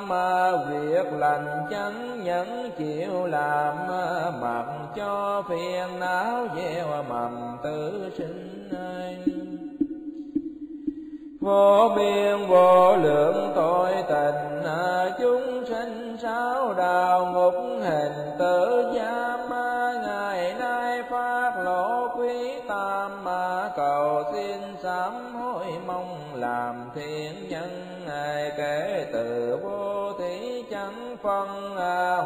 việc lành chánh nhẫn chịu làm, mặc cho phiền não gieo mầm tử sinh. Vô biên vô lượng tội tình, chúng sinh sáu đạo ngục hình tử giam, ngày nay phát lộ quý tam ma, cầu xin sám hối mong làm thiện nhân. Ngài kể từ vô thí chẳng phân,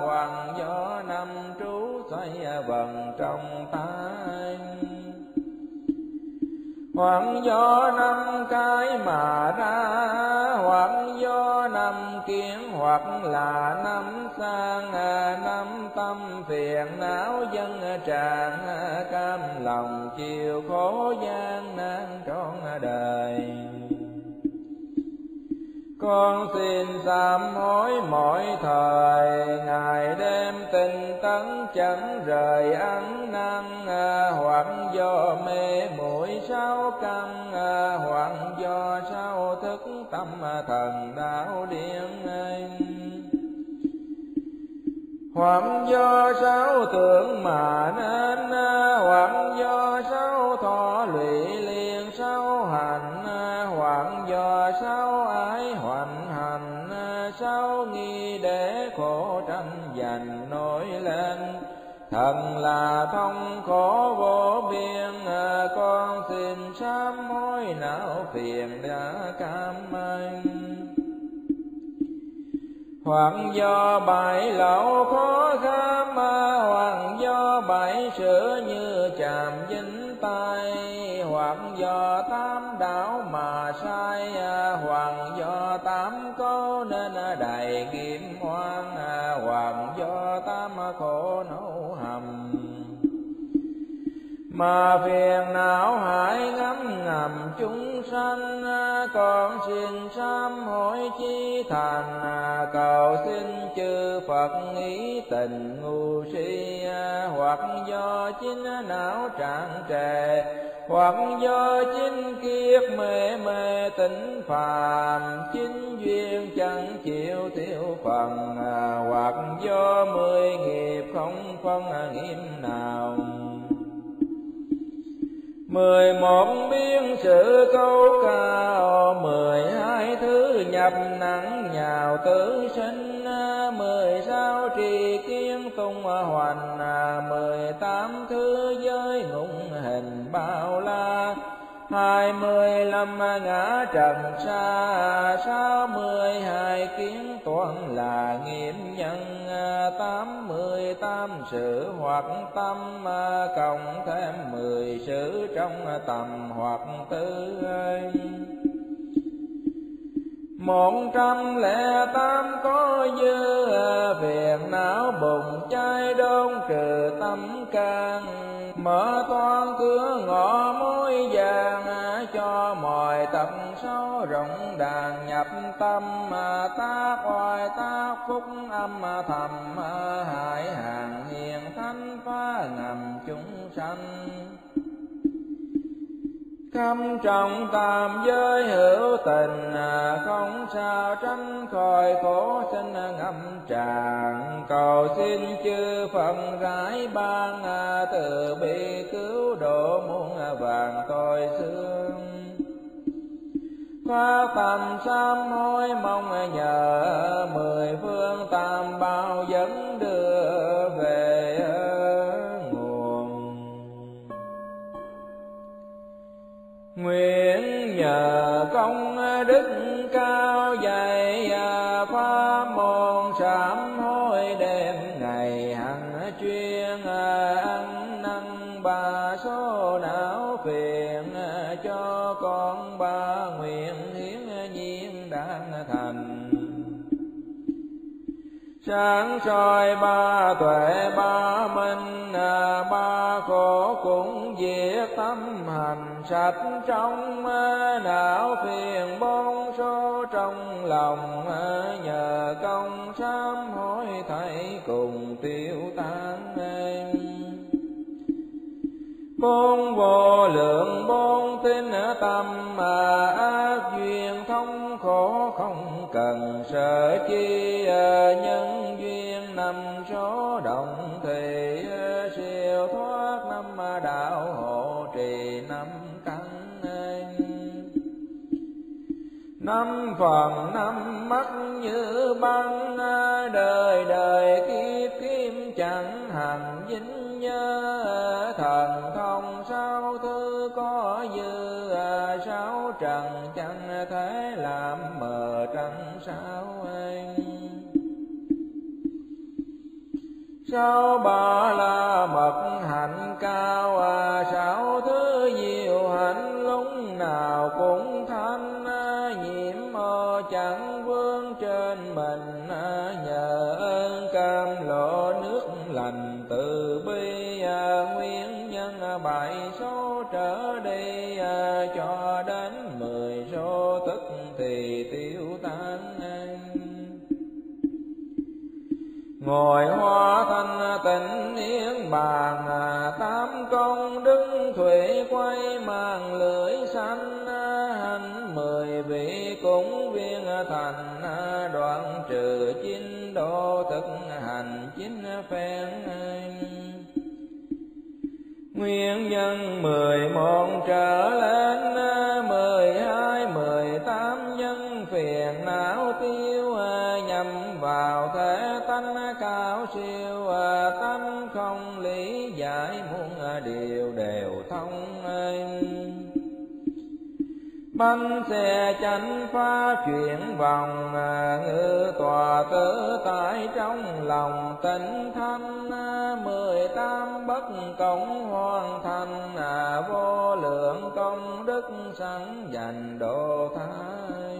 hoàng gió năm trú xoay vần trong tay. Hoặc do năm cái mà ra, hoặc do năm kiến, hoặc là năm sang, năm tâm phiền não dân tràn, cam lòng chịu khổ gian nan trọn đời. Con xin sám hối mỗi thời, ngày đêm tinh tấn chẳng rời ăn năn, hoặc do mê muội sáu căn, hoặc do sáu thức tâm thần đạo điên, hoặc do sáu tưởng mà nên, hoặc do sáu thọ lụy liền sáu hành, hoặc do sáu ái hoành hành, sáu nghi để khổ tranh giành nổi lên. Thần là thông khổ vô biên, con xin sám hối não phiền đã cam anh. Hoặc do bảy lậu khó khám, hoặc do bảy sự như chạm dính tay, hoặc do tám đảo mà sai, hoặc do tám câu nên đầy kiếm hoang, hoặc do tám khổ nấu hầm mà phiền não hại ngấm ngầm chúng sanh. Con xin sám hối chí thành, cầu xin chư Phật nghĩ tình ngu si, hoặc do chín não tràn trề, hoặc do chín kiếp mê mê tỉnh phàm, chín duyên chẳng chịu tiêu phần, hoặc do mười nghiệp không phân nghiêm nào. Mười một biến sự câu cao, mười hai thứ nhập nặng nhào tử sinh, mười sáu trì kiến tung hoành, mười tám thứ giới ngụng hình bao la, hai mươi lăm ngã trần xa, sáu mươi hai kiến toàn là nghiêm nhân, tám mươi tám sự hoặc tâm, cộng thêm mười sự trong tầm hoặc tư. Một trăm lẻ tám có dư, phiền não bùng cháy đôn trừ tâm can, mở toan cửa ngõ mối vàng, cho mọi tập sâu rộng đàn nhập tâm, tác oai tác phúc âm thầm, hại hàng hiền thánh phá ngầm chúng sanh. Khâm trọng tam giới hữu tình, không sao tránh khỏi khổ sinh ngâm tràn, cầu xin chư Phật rải ban, từ bi cứu độ muôn vàng tội xương. Khóa tầm sám hối mong nhờ, mười phương tam bảo dẫn đưa về nguồn. Nguyện nhờ công đức cao dày, pháp môn sám hối đêm ngày hằng chuyên, ăn năn ba số não phiền, cho con ba nguyện hiến nhiên đáng thành. Sáng soi ba tuệ ba minh, ba khổ cũng diệt tâm hành sạch trong, não phiền bốn số trong lòng, nhờ công sám hối thảy cùng tiêu tan. Bốn vô lượng bốn tín tâm mà ác duyên thống khổ không cần sợ chi, nhân duyên năm số động thì siêu thoát năm đạo hộ trì năm căn. Năm phần năm mắt như băng, đời đời kiếp kiếp chẳng hành dính nhớ. Thần thông sáu thứ có dư, sáu trần chẳng thể làm mờ trăng sao anh. Sáu ba la mật hạnh cao, sáu thứ diệu hạnh lúc nào cũng thanh. Chẳng vương trên mình nhờ ơn cam lộ nước lành từ bi, nguyên nhân bảy số trở đi cho đến mười số tức thì tiêu tan. Ngồi hoa thanh tịnh yên bàn, tám công đức thủy quay màn lưỡi xanh. Hành mười vị cũng viên thành, đoạn trừ chín đô thực hành chín phen. Nguyên nhân mười một trở lên, mười hai mười tám nhân phiền não tiêu, nhằm vào thế tánh cao siêu, tánh không lý giải muôn điều đều thông. Bánh xe chánh phá chuyển vòng, ngự tòa tử tại trong lòng tịnh thanh. Mười tám bất cộng hoàn thành, vô lượng công đức sẵn dành độ thái.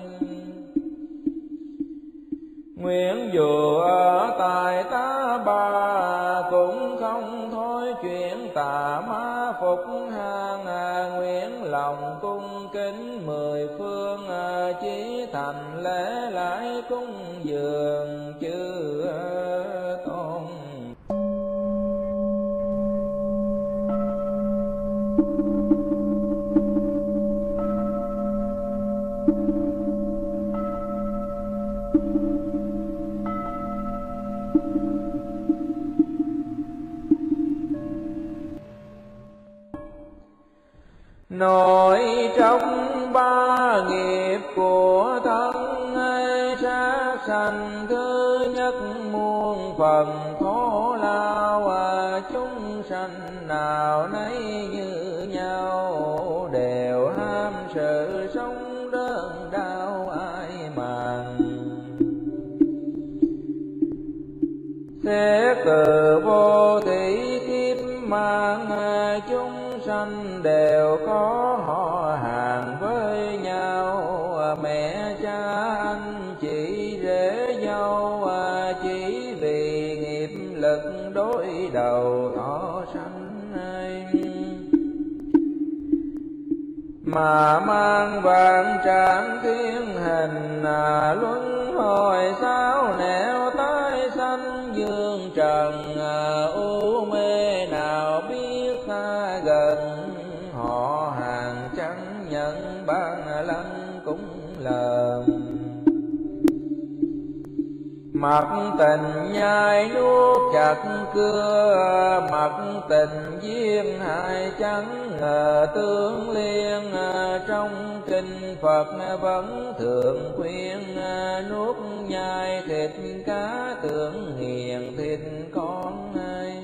Nguyện dù ở tại ta bà, cũng không thôi chuyện tà ma phục hàng. Nguyện lòng cung kính mười phương, chí thành lễ lại cung dường chư tôn. Nội trong ba nghiệp của thân hay sát sanh, thứ nhất muôn phần khổ lao, à chúng sanh nào nấy như nhau, đều ham sự sống đớn đau ai màng. Thế từ vô thủy kiếp mang, chúng sanh đều có họ hàng với nhau, mẹ cha anh chị rể dâu, chỉ vì nghiệp lực đối đầu thọ sanh ấy, mà mang vạn trạng thiên hình. Luân hồi sao nẻo tái sanh dương trần, u mê nào biết xa gần, họ hàng chẳng nhận ban lăng cũng lờm. Mặc tình nhai nuốt chặt cưa, mặc tình duyên hại chẳng ngờ tương liên. Trong kinh Phật vẫn thường khuyên, nuốt nhai thịt cá tưởng hiền thịt con ai.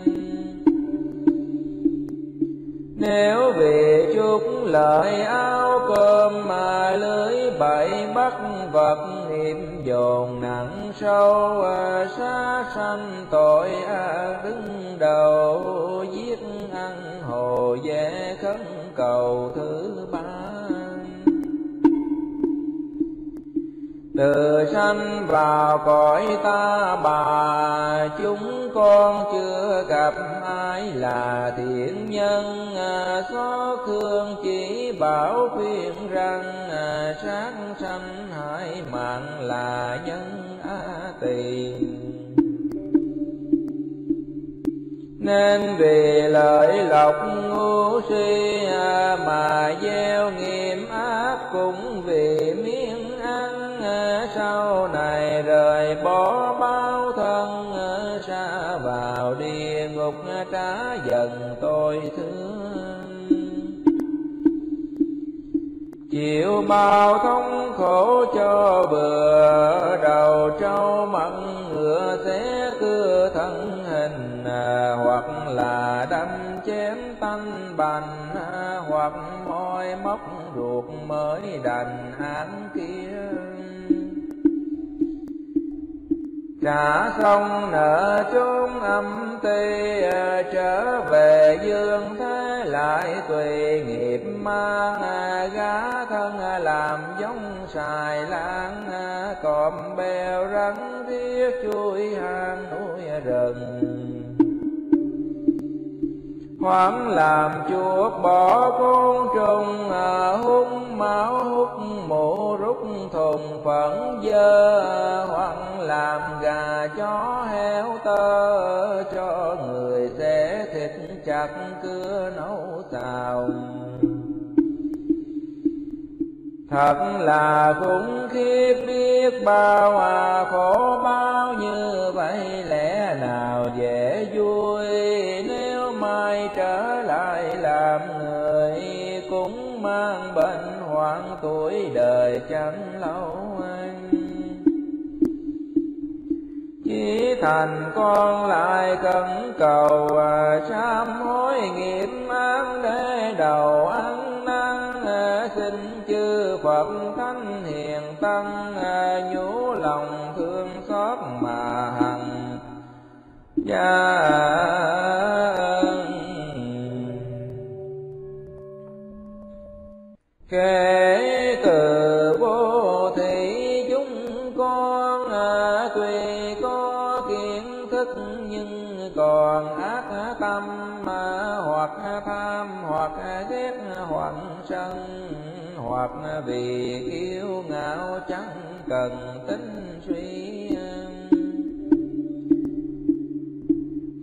Nếu vì chút lợi áo cơm mà lưới bẫy bắt vật, niệm dồn nặng sâu, sát sanh tội ác đứng đầu, giết ăn hồ dễ khấn cầu thứ ba. Từ sanh vào cõi ta bà, chúng con chưa gặp ai là thiện nhân. Xót thương chỉ bảo khuyên rằng, sát sanh hại mạng là nhân á tỳ. Nên vì lợi lộc ngu si mà gieo nghiệp ác, cũng vì miếng ăn sau này rời bỏ bao thân xa vào địa ngục, trả dần tôi thương. Chịu bao thống khổ cho bừa, đầu trâu mặn ngựa xé cưa thân hình, hoặc là đâm chém tanh bành, hoặc môi móc ruột mới đành án kia. Trả xong nợ chốn âm ti, trở về dương thế lại tùy nghiệp mang, gá thân làm giống xài lang, còm bèo rắn riết chui hang núi rừng. Hoảng làm chuột bỏ côn trùng, hút máu hút mũ rút thùng phẫn dơ, hoảng làm gà chó heo tơ, cho người xẻ thịt chặt cưa nấu xào. Thật là khủng khiếp biết bao, à khổ bao như vậy lẽ nào dễ vui. Nếu mai trở lại làm người, cũng mang bệnh hoạn tuổi đời chẳng lâu. Chỉ thành con lại cẩn cầu, sám hối nghiệp ác để đầu ăn năn. Xin chư Phật thánh hiền tăng, nhủ lòng thương xót mà hằng gia kể từ vô thị chúng con. Tuy có kiến thức nhưng còn ác tâm, hoặc tham hoặc ghét hoặc sân, hoặc vì kiêu ngạo chẳng cần tính suy.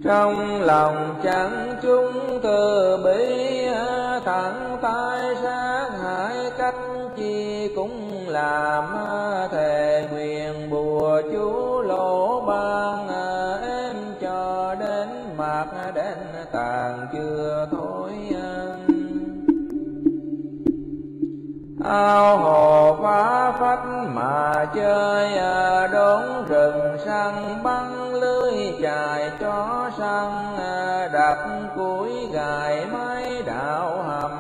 Trong lòng chẳng chúng từ bi, thẳng tay sát hại cách chi cũng làm. Thề nguyện bùa chú lỗ ban, em cho đến mạc đến tàn chưa thôi. Ao hồ phá phách mà chơi, đốn rừng săn bắn lưới chài chó săn, đặt củi gài máy đạo hầm,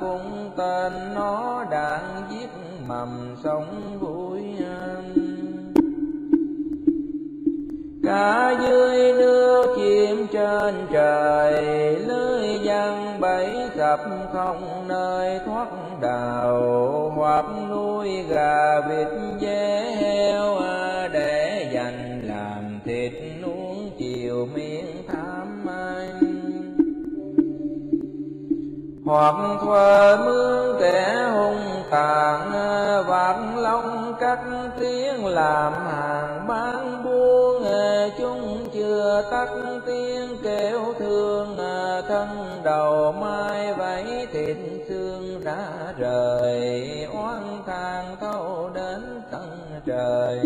cũng tên nó đạn giết mầm sống vui. Cả dưới nước chim trên trời, lưới giăng bẫy sập không nơi thoát đào, hoặc nuôi gà vịt dê heo, để dành làm thịt nuông chiều miệng tham anh. Hoặc thuở mướn kẻ hung tàn, vạn long cắt tiếng làm hàng bán buôn. Chúng chưa tắt tiếng kêu thương, thân đầu mai vẫy thịt xương đã rời, oán than thâu đến tận trời.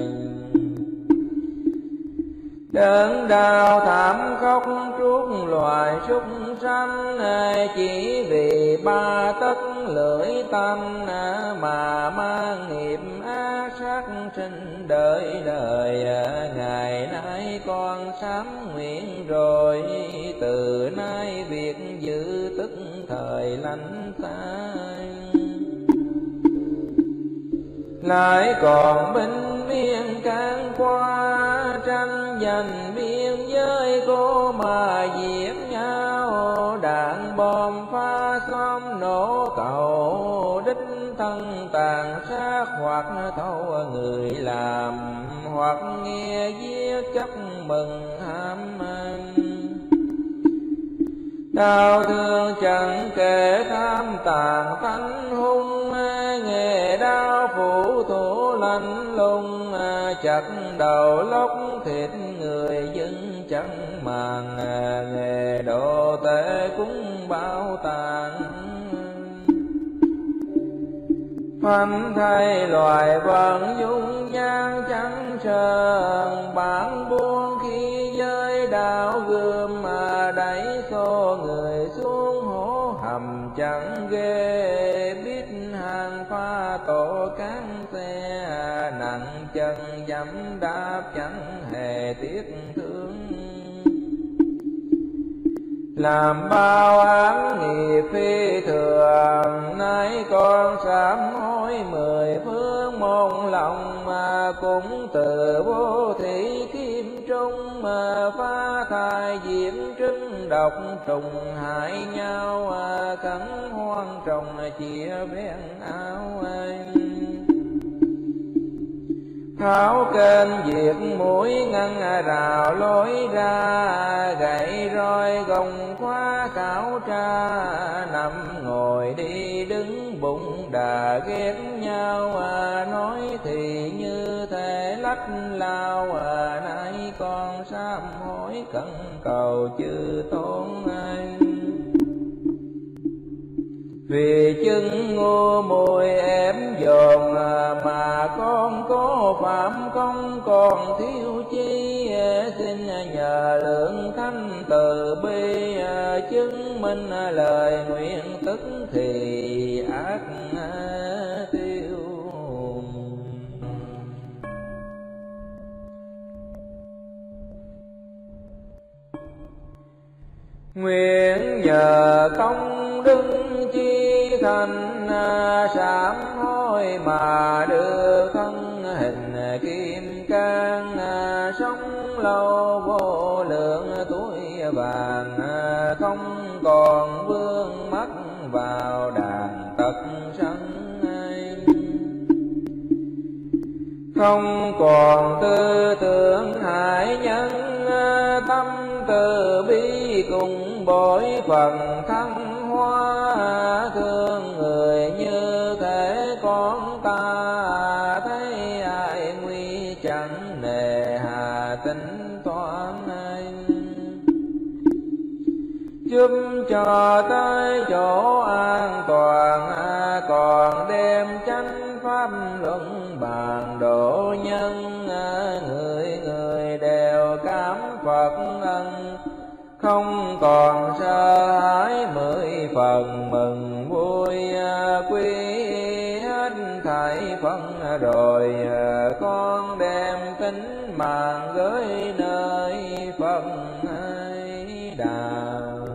Đớn đau thảm khóc trước loài súc sanh, chỉ vì ba tấc lưỡi tanh, mà mang nghiệp ác sát sinh đời đời. Ngày nay con sám nguyện rồi, từ nay việc giữ tức thời lánh xa. Lại còn binh biên can qua, tranh giành biên giới cô mà diễm nhau. Đạn bom phá xóm nổ cầu, đích thân tàn sát hoặc thâu người làm, hoặc nghe giết chắp mừng ham ăn. Đau thương chẳng kể tham tàn tánh hung, nghề đau phủ thủ lạnh lùng, chặt đầu lóc thịt người dân chẳng màng, nghề độ tệ cũng bao tàn. Phanh thay loài vẫn dung nhan trắng trơn, bản buông khi giới đạo gươm mà đẩy xô người xuống hố hầm chẳng ghê. Biết hàng pha tổ cán xe, nặng chân dẫm đạp chẳng hề tiếc thương. Làm bao án nghiệp phi thường, nay con sám hối mười phương môn lòng. Mà cũng từ vô thị kim trung, mà phá thai diễm trứng độc trùng hại nhau. Khẩn hoang trồng chia ven áo anh, tháo kênh diệt mũi ngăn rào lối ra. Gậy roi gồng khóa khảo tra, nằm ngồi đi đứng bụng đà ghét nhau. Nói thì như thế lách lao, nay con sám hối cần cầu chư tôn anh. Vì chân ngô môi em dồn, mà con có phạm không còn thiếu chi. Xin nhờ lượng thánh từ bi, chứng minh lời nguyện tức thì ác tiêu. Nguyện nhờ công đức chi thành, sám hối mà được thân hình kim cang. Sống lâu vô lượng tuổi vàng, không còn vương mắc vào đàn tật sân. Không còn tư tưởng hại nhân, tâm từ bi cùng bội phần thăng hoa. Thương người như thể con ta, thấy ai nguy chẳng nề hà tính toán anh. Giúp cho tới chỗ an toàn, còn đem chánh pháp luận bàn độ nhân. Người người đều cảm Phật ân, không còn sợ hãi mười phần mừng vui. Quý hết thảy phân rồi, con đem tính mạng gửi nơi Phật Đạo.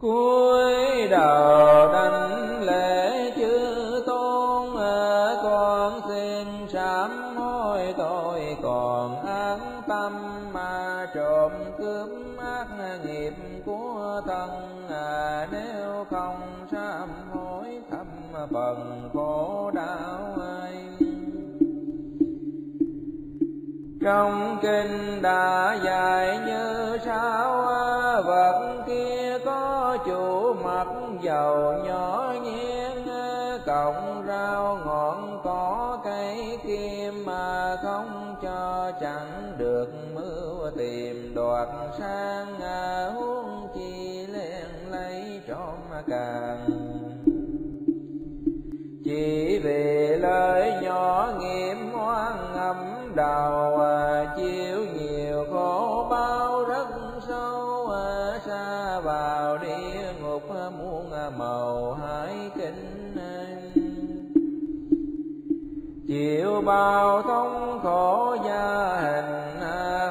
Cúi đầu đảnh lễ chư tôn, con xin sám hối tôi còn ác tâm. Mà trộm cướp ác nghiệp của thân, nếu không sám hối thâm phần khổ đau ai. Trong kinh đã dạy như sao, vật kia có chủ mặt dầu nhỏ nhiên. Cộng rau ngọn cỏ cây kim, mà không cho chẳng được mưa tìm đoạt sang. Huống chi liền lấy trộm càng, chỉ vì lời nhỏ nghiệm hoang ngầm đầu. Chiếu nhiều khổ bao rất sâu, xa vào địa ngục muôn màu hải kinh. Chịu bao thống khổ gia hình,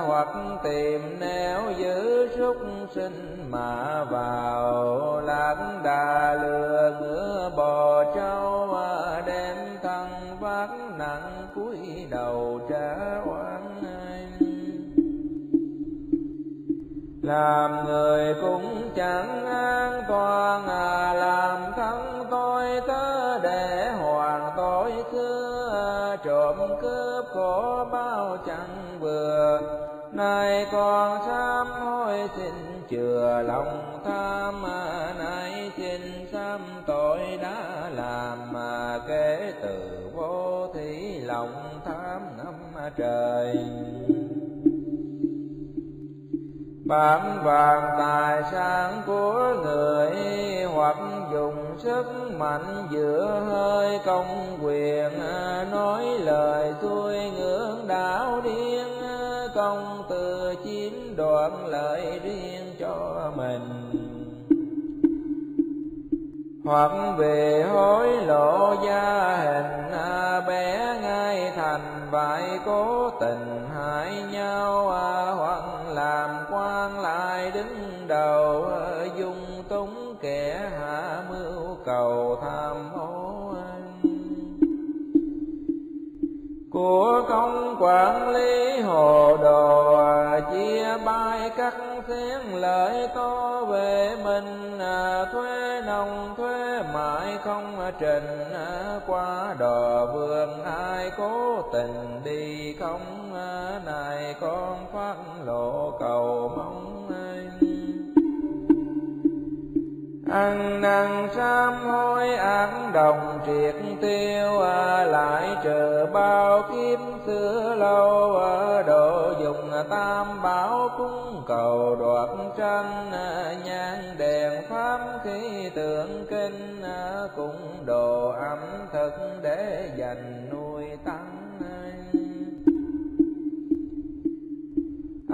hoặc tìm nẻo giữ súc sinh mà vào. Lạc đà lừa ngựa bò trâu, đem thân vác nặng cúi đầu trả oán. làm người cũng chẳng an toàn, à làm thân tôi tớ để hoàng tôi xưa, trộm cướp của bao chẳng vừa, nay còn sám hối xin chừa lòng tham, mà nay xin sám tội đã làm, mà kể từ vô thủy lòng tham năm trời. Bám vàng tài sản của người, hoặc dùng sức mạnh giữa hơi công quyền, nói lời xuôi ngưỡng đạo điên, công từ chiếm đoạt lợi riêng cho mình. Hoặc về hối lộ gia hình, bé ngay thành vại cố tình hại nhau, hoặc làm quan lại đứng đầu, dung túng kẻ hạ mưu cầu tham hố. Của công quản lý hồ đồ, chia bai cắt xén lợi to về mình, thuế nông thuế mãi không trình, qua đò vườn ai cố tình đi không, này con phát lộ cầu mong. Ăn năn sám hối án đồng triệt tiêu, à, lại trừ bao kiếp xưa lâu, à, độ dùng tam bảo cung cầu đoạt tranh, à, nhang đèn pháp khí tượng kinh, à, cũng đồ ẩm thực để dành nuôi tăng.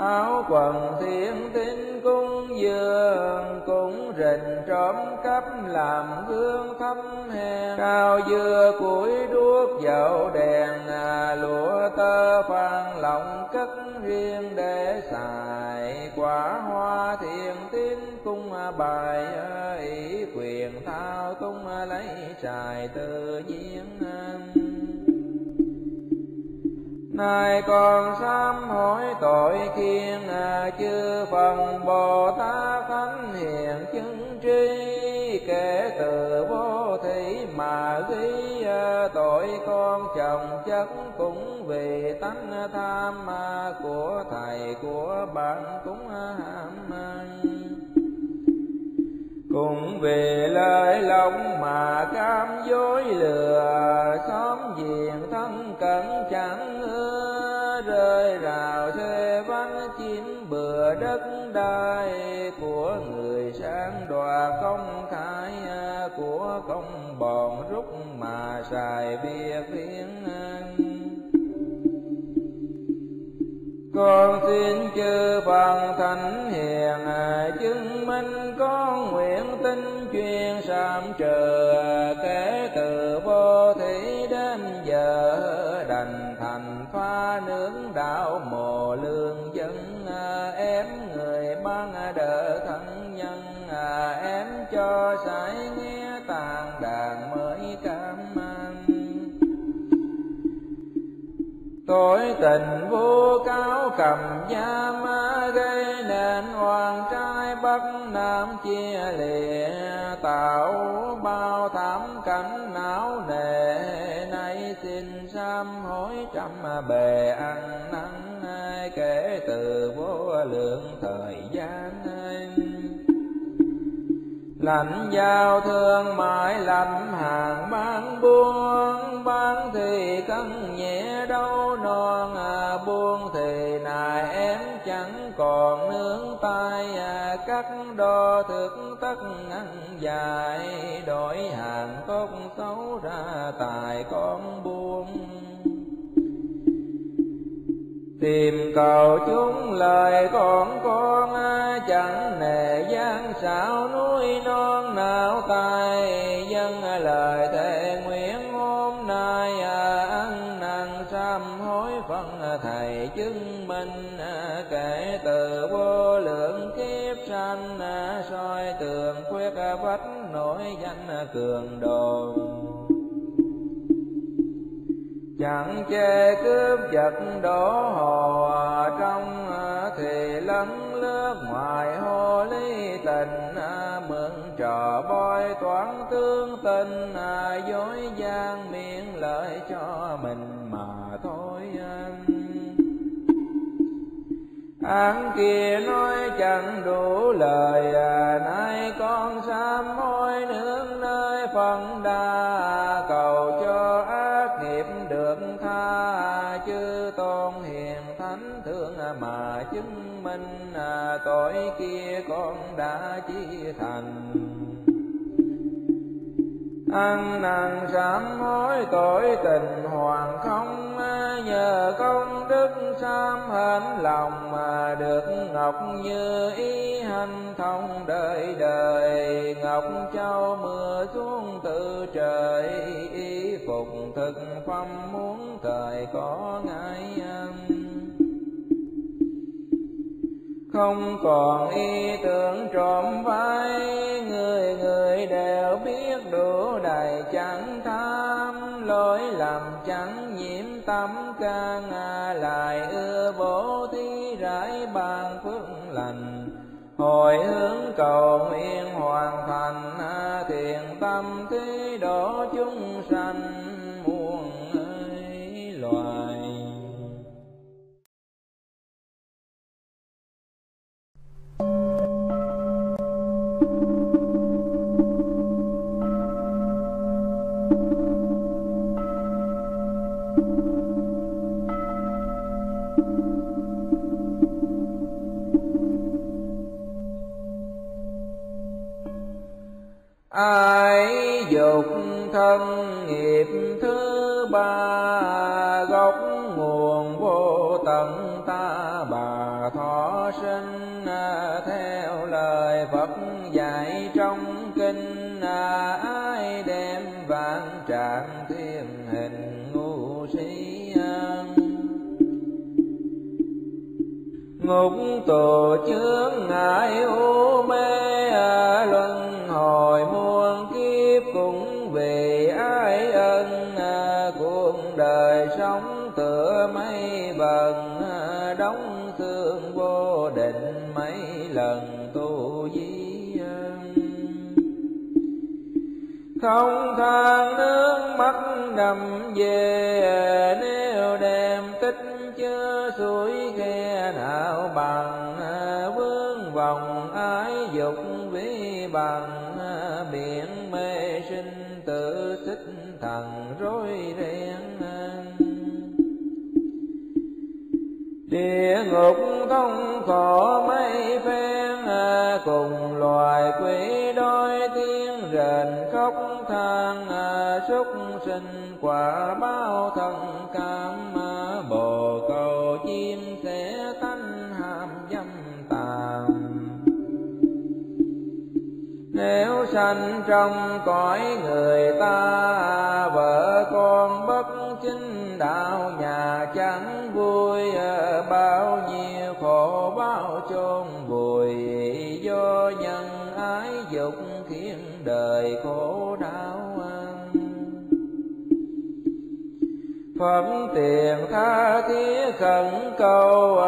Áo quần thiên tinh cung dường, cũng rình trộm cắp làm gương thấp hèn, cao dưa củi đuốc dầu đèn, à, lụa tơ phan lọng cất riêng để xài, quả hoa thiên tinh cung bài, ý quyền thao túng lấy trài tự nhiên. Nay còn sám hối tội kiên, à, chư phần Bồ Tát thánh hiền chứng tri, kể từ vô thủy mà ghi, à, tội con chồng chất cũng vì tánh tham, à, của thầy của bạn cũng ham, à, cũng vì lời lòng mà cam dối lừa, xóm diện thân cận chẳng ưa, rơi rào xê vắng chiếm bừa đất đai, của người sáng đoạt công khai, của công bòn rút mà xài bia phiến. Con xin chư Phật thánh hiền, chứng minh con nguyện tinh chuyên sám trừ, kể từ vô thủy đến giờ đành thành pha nướng đạo mồ lương dân, ém người ban đỡ thân nhân, ém cho sải nghe tàn đàn mới cam mang. Tội tình vô cáo cầm giam, gây nên hoàng trai Bắc Nam chia lìa, tạo bao thảm cảnh não nề, nay xin sám hối trăm bề ăn năn, kể từ vô lượng thời gian. Lạnh giao thương mãi làm hàng bán buôn, bán thì cân nhẹ đâu non, à, buôn thì nài em chẳng còn nướng tay, à, cắt đo thực tất ngăn dài, đổi hàng tốt xấu ra tài con buôn. Tìm cầu chúng lời con con, chẳng nề gian xảo núi non nào tài, dân lời thề nguyện hôm nay, ăn năn sám hối phân thầy chứng minh, kể từ vô lượng kiếp sanh, soi tường khuyết vách nổi danh cường đồ. Chẳng che cướp giật đổ hồ, trong thì lắm nước ngoài hô ly tình, mượn trò bói toán tương tình, dối gian miệng lợi cho mình mà thôi. Ăn kia nói chẳng đủ lời, nay con sám hối nước nơi Phật Đà, cầu cho ác nghiệp được tha, chư tôn hiền thánh thương mà chứng minh, tội kia con đã chi thành. Ăn năn sám hối tội tình hoàn không, nhờ công đức sám hối lòng mà được ngọc như ý hành thông đời đời. Ngọc châu mưa xuống từ trời, y phục thực phẩm muốn thời có ngài. Không còn ý tưởng trộm vai, người người đều biết đủ đầy chẳng tham, lỗi lầm chẳng nhiễm tâm can, lại ưa bố thí rải ban phước lành. Hồi hướng cầu nguyện hoàn thành, thiện tâm thí độ chúng sanh muôn loài. Ái dục thân nghiệp thứ ba, gốc nguồn vô tận ta bà thọ sinh. Theo lời Phật dạy trong kinh, ai đem vạn trạng thiên hình ngu si. Ngục tù chướng ngại u mê, luân hồi muôn kiếp cũng vì ái ân. Cuộc đời sống tựa mây vần, đóng xương vô định mấy lần tu di. Không than nước mắt ngầm về, nếu đem tích chưa suối khe nào bằng. Vướng vòng ái dục vĩ bằng, biển mê sinh tự xích thần rối ren. Địa ngục thông khổ mấy phen, cùng loài quỷ đói tiếng rền khóc than. Súc sinh quả báo thân cam, bồ câu chim sẽ tánh hàm dâm tà. Nếu sanh trong cõi người ta, vợ con bất chính đạo nhà chẳng vui. Bao nhiêu khổ bao chôn vùi, do nhân ái dục khiến đời khổ đau. Phẩm tiền tha thiết khẩn cầu,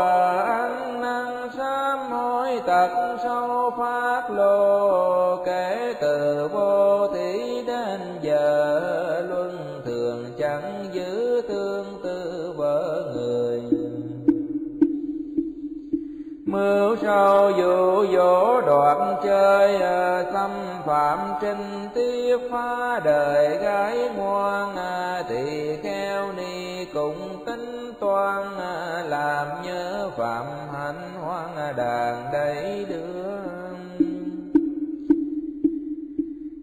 ăn năn sám hối tật sâu phát lô. Kể từ vô thủy đến giờ, luân thường chẳng giữ tương tư vợ người. Mưu sâu dụ dỗ đoạn chơi, xâm phạm trinh tiết phá đời gái ngoan. Thì kheo ni cũng tính toan, làm nhớ phạm hạnh hoang đàn đầy đưa.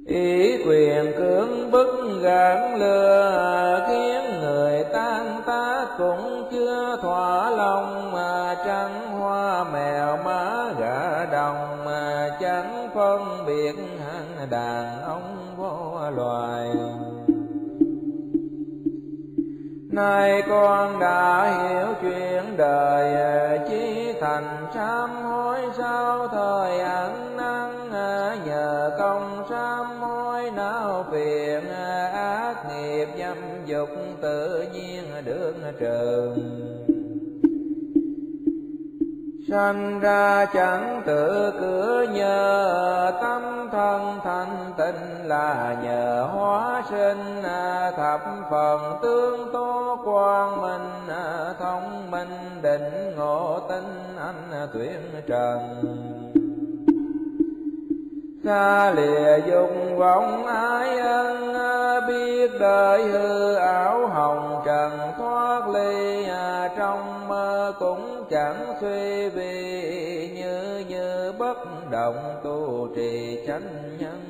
Ý quyền cưỡng bức gạn lừa, khiến người tan tác cũng chưa thỏa lòng. Mà trắng hoa mèo má gà đồng, mà chẳng phân biệt hạng đàn ông vô loài. Nay con đã hiểu chuyện đời, chí thành sám hối sao thời ăn năn. Nhờ công sám hối não phiền, ác nghiệp dâm dục tự nhiên được trừ. sanh ra chẳng tự cửa, nhờ tâm thân thanh tịnh là nhờ hóa sinh. Thập phần tương tố quang minh, thông minh định ngộ tinh anh tuyển trần. Xa lìa dùng vọng ái ân, biết đời hư ảo hồng trần thoát ly. Trong mơ cũng chẳng suy vì, như như bất động tu trì chánh nhân.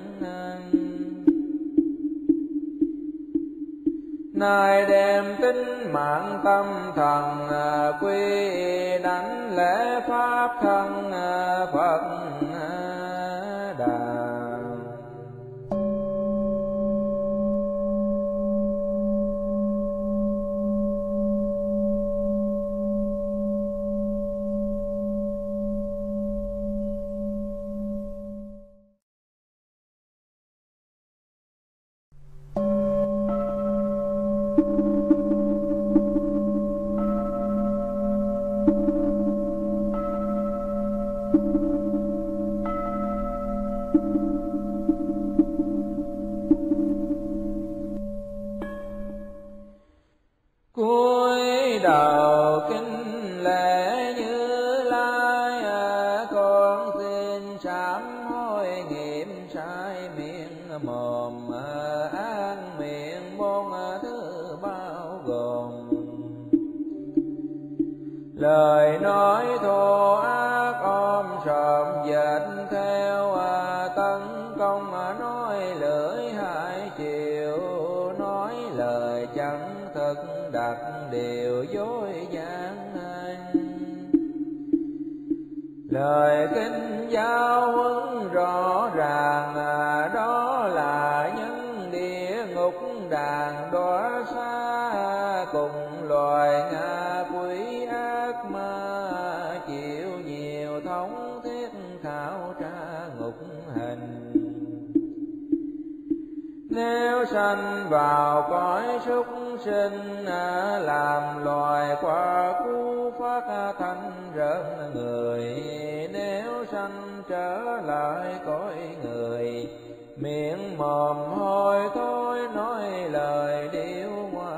Nay đem tính mạng tâm thần, quy đánh lễ pháp thân Phật Đạo. Lời nói thô ác ôm sòm dệt theo, tấn công nói lưỡi hai chiều. Nói lời chẳng thật đặt điều dối gian anh, lời kinh giáo huấn rõ ràng. Đó là những địa ngục đàn đọa xa, cùng loài ngạ quỷ mà chịu nhiều thống thiết khảo tra ngục hình. Nếu sanh vào cõi súc sinh, làm loài quả cú phát thanh rợn người. Nếu sanh trở lại cõi người, miệng mồm hôi thối nói lời điêu ngoa.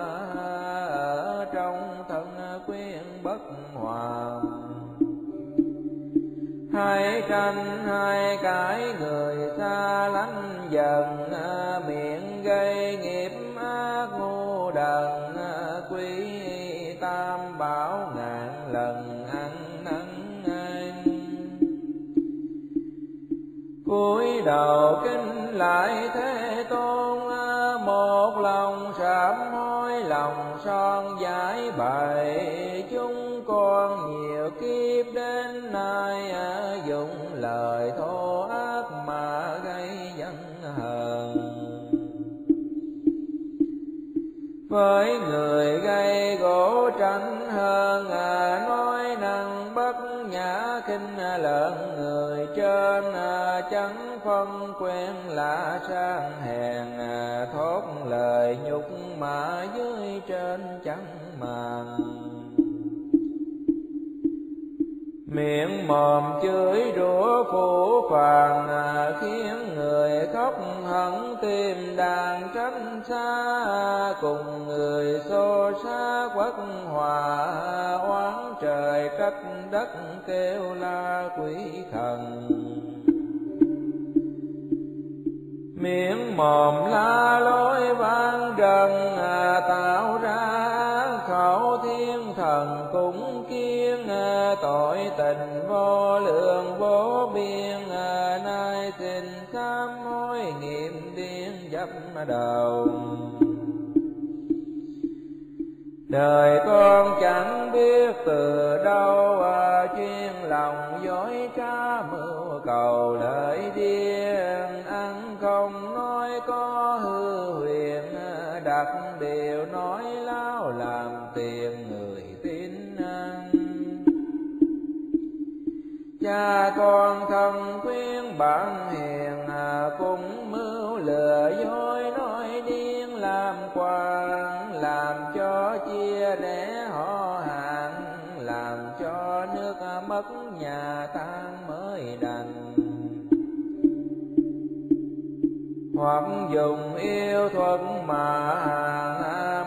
Ở trong thân quyến bất hòa, hai canh hai cái người xa lánh dần. Miệng gây nghiệp ác ngu đần, quý tam bảo ngàn lần ăn năn anh. Cúi đầu kính lại Thế Tôn, một lòng sám hối lòng son giải bày. Chúng con nhiều kiếp đến nay, dùng lời thô ác mà gây giận hờn. Với người gây gỗ tranh hơn, nói năng bất nhã khinh lợn người trên. Chẳng phân quen lạ sang hèn, thốt lời nhục mà dưới trên chẳng màng. Miệng mồm chửi rủa phủ phàng, khiến người khóc hận tim đàn tránh xa. Cùng người xô xá quất hòa, oán trời trách đất kêu la quỷ thần. Miệng mồm la lối vang trần, tạo ra khẩu thiên thần cũng kiêng. Tội tình vô lượng vô biên, nay xin sám hối niệm điên dập đầu. Đời con chẳng biết từ đâu, chuyên lòng dối trá mưu cầu lợi điên. Ăn không nói có hư huyền, đặt điều nói láo làm tiền người tin ăn. Cha con thân khuyên bạn hiền, cũng mưu lừa dối nói điên làm quan. Làm cho chia rẽ họ hàng, làm cho nước mất nhà tan mới đành. Hoặc dùng yêu thuật mà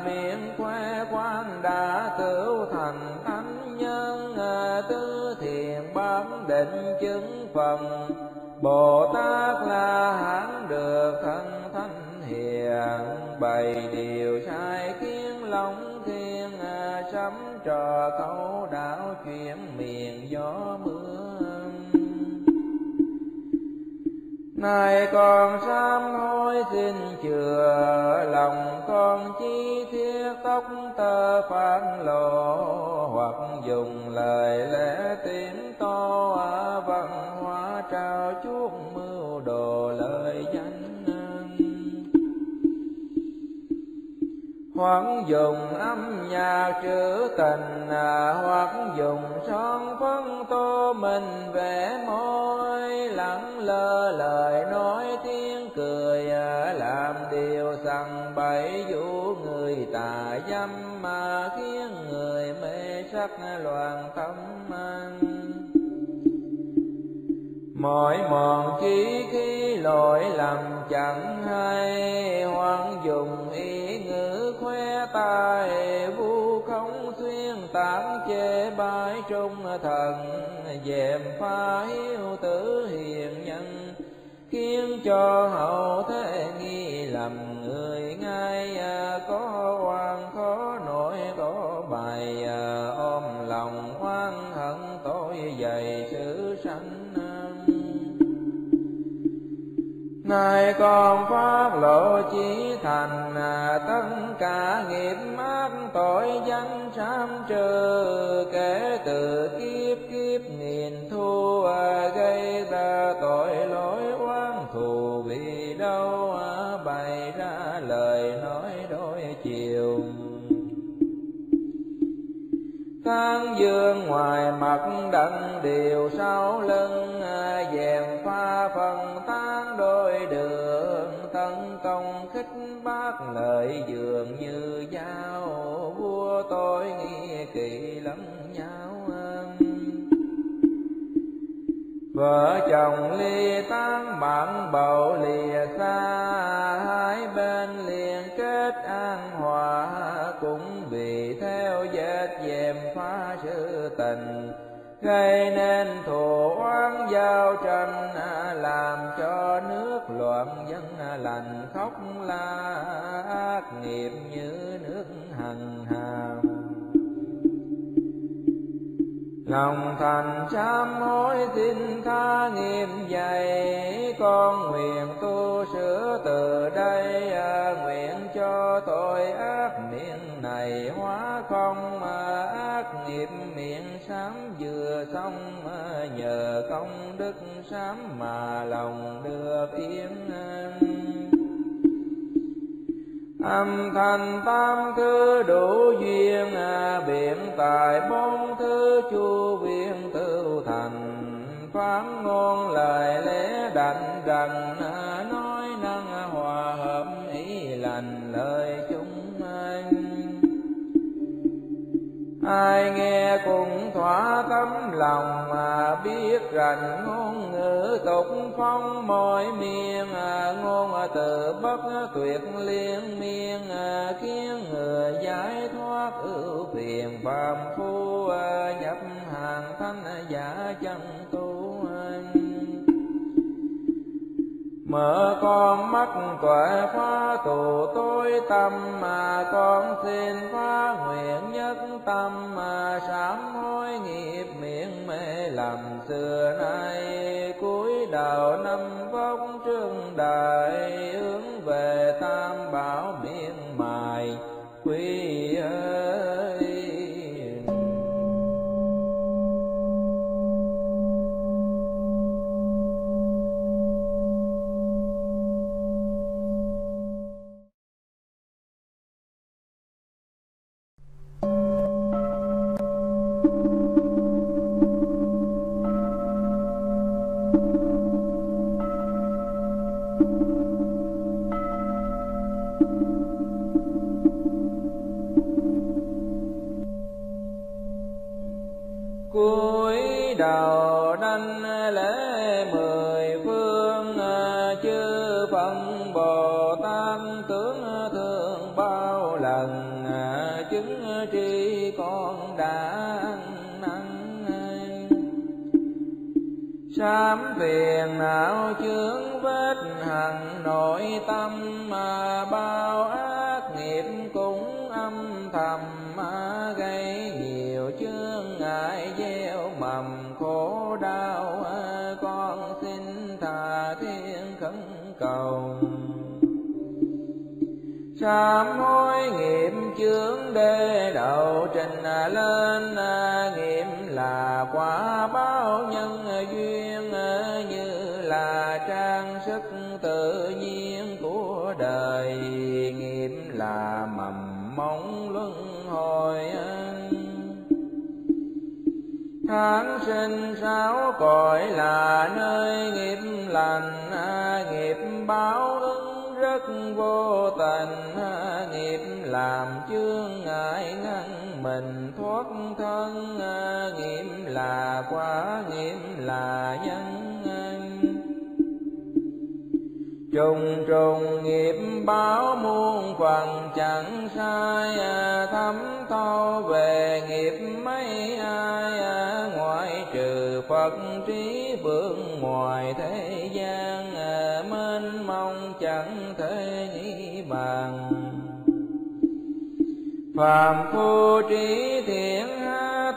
miệng khoe quan đã cứu thành thánh nhân, tứ thiền bám định chứng phần Bồ Tát là hãng được thân thanh hiền. Bảy điều sai kiến lòng thiên, sấm trò câu đảo chuyển miền gió mưa. Này con sám hối xin chừa, lòng con chi thiết tóc tơ phản lộ. Hoặc dùng lời lẽ tím to, văn hóa trao chuốc mưu đồ lời danh. Hoặc dùng âm nhạc trữ tình, hoặc dùng son phấn tô mình vẽ môi. Lắng lơ lời nói tiếng cười, làm điều sằng bậy vũ người tà dâm, mà khiến người mê sắc loạn tâm anh. Mọi mòn trí khi lỗi lầm chẳng hay, hoặc dùng ý ngữ khoe tài vu không xuyên tán chê bái trung thần. Dèm phá hiếu tử hiền nhân, khiến cho hậu thế nghi lầm người ngay. Có oan khó nổi có bài, ôm lòng oan hận tối dày sự sanh. Nay con phát lộ chí thành, tất cả nghiệp ác tội danh sám trừ. Kể từ kiếp kiếp nghìn thu, gây ra tội lỗi oán thù vì đâu. Bày ra lời nói đôi chiều, tán dương ngoài mặt đặng điều sau lưng. Dèm pha phần tán đôi đường, tấn công khích bác lợi dường như dao. Vua tôi nghi kỵ lẫn nhau, vợ chồng ly tán bạn bầu lìa xa. Hai bên liền kết an hòa, cũng vì theo vết dèm phá sự tình. Gây nên thù oán giao tranh, làm cho nước loạn dân lành khóc la. Ác nghiệp như nước hằng hà, lòng thành sám hối xin tha nghiệp dày. Con nguyện tu sửa từ đây, nguyện cho tội ác miệng này hóa không. Ác nghiệp miệng sám vừa xong, nhờ công đức sám mà lòng được yên an. Âm thanh tam thứ đủ duyên, biện tài bốn thứ chu viên tựu thành. Phán ngôn lời lẽ đành rằng, nói năng hòa hợp ý lành lời chúng anh. Ai nghe cũng thỏa tấm lòng, mà biết rằng ngôn ngữ tục phong mọi miền. Ngôn từ bất tuyệt liên miên, khiến người giải thoát ưu phiền phàm phu. Nhập hàng thánh giả chân tu anh, mở con mắt tuệ phá tù tối tâm. Mà con xin phá nguyện nhất tâm, mà sám hối nghiệp miệng mê lầm xưa nay. Cuối đầu năm vong trương đại, hướng về tam bảo miệng mài quy ơi. Cuối đầu đanh lễ mười phương chư Phật Bồ Tát tướng thương bao lần chứng tri con đã nắng sám phiền não chướng vết hằng nội tâm mà bao ác nghiệp cũng âm thầm mà gây nhiều chướng ngại gieo mầm khổ đau. Con xin thà thiên khẩn cầu sám hối nghiệp chướng đê đầu trình lên nghiệp là quả báo nhân duyên như là trang sức tự nhiên của đời. Nghiệp là mầm mống luân hồi tháng sinh sáu cõi là nơi nghiệp lành nghiệp báo ứng rất vô tình nghiệp làm chướng ngại ngăn mình thoát thân nghiệp là quả nghiệp là nhân trùng trùng nghiệp báo muôn phần chẳng sai thấm thâu về nghiệp mấy ai ngoại trừ Phật trí vương ngoài thế gian mênh mông chẳng thể nghĩ bàn. Phàm phu trí thiện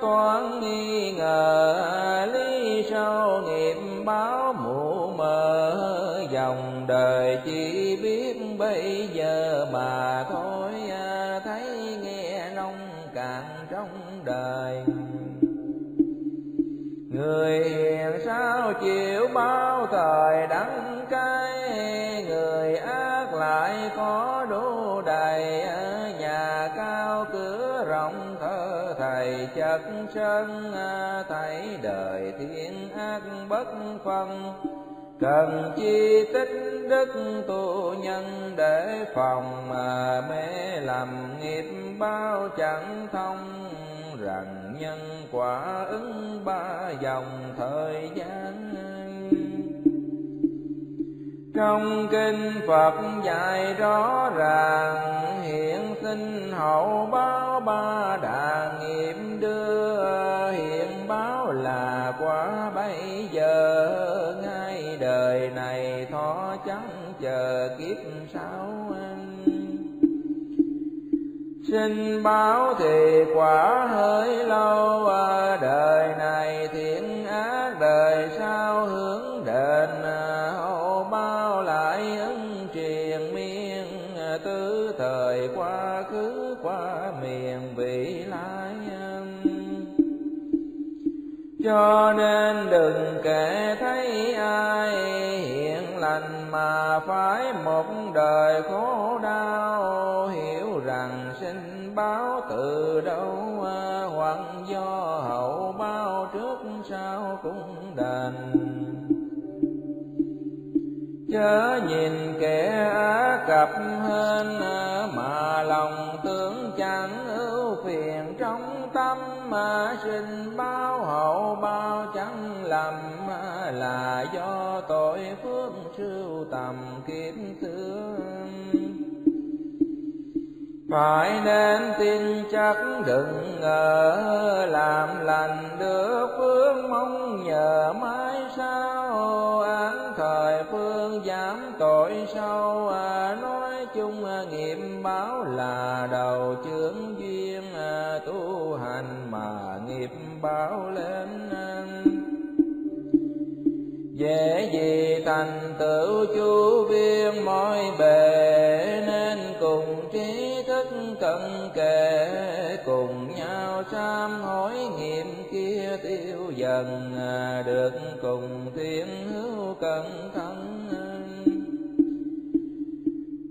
toán nghi ngờ lý sâu nghiệp báo mù mờ dòng đời chỉ biết bây giờ mà thôi thấy nghe nông cạn trong đời. Người hiền sao chịu bao thời đắng cay người ác lại có đủ đầy nhà cao cửa rộng thơ thầy chất sân thấy đời thiên ác bất phân cần chi tích đức tu nhân để phòng mà mê làm nghiệp bao chẳng thông rằng nhân quả ứng ba dòng thời gian. Trong kinh Phật dạy rõ ràng hiện sinh hậu báo ba đà nghiệp đưa hiện báo là quả bây giờ ngay đời này thọ chẳng chờ kiếp sau. Sinh báo thì quả hơi lâu à, đời này thiện ác đời sau hướng đền à, hậu bao lại ứng truyền miên à, tứ thời quá khứ qua miền vị lai à. Cho nên đừng kể thấy ai hiện lành mà phải một đời khổ đau hiểu rằng sinh báo từ đâu hoặc do hậu báo trước sau cũng đền. Chớ nhìn kẻ á cặp hên mà lòng tưởng chẳng ưu phiền trong tâm mà sinh báo hậu bao chẳng lầm là do tội phước sưu tầm kiếp xưa. Phải nên tin chắc đừng ngờ làm lành được phương mong nhờ mãi sao án thời phương giảm tội sâu nói chung nghiệp báo là đầu chướng duyên tu hành mà nghiệp báo lên dễ gì thành tựu chú viên mọi bề nên cùng trí thức cận kề cùng nhau sám hối nghiệp kia tiêu dần được cùng thiên hữu cẩn thận.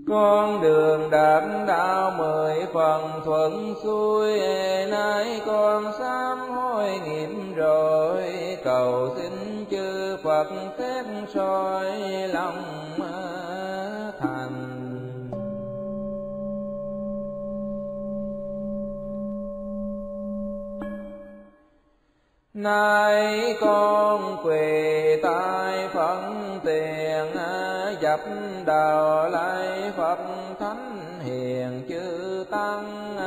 Con đường đạp đạo mười phần thuận xuôi nay con sám hối nghiệp rồi cầu xin chư Phật xét soi lòng thành. Nay con quỳ tai phận tiền dập đầu lạy Phật Thánh Hiền chư Tăng,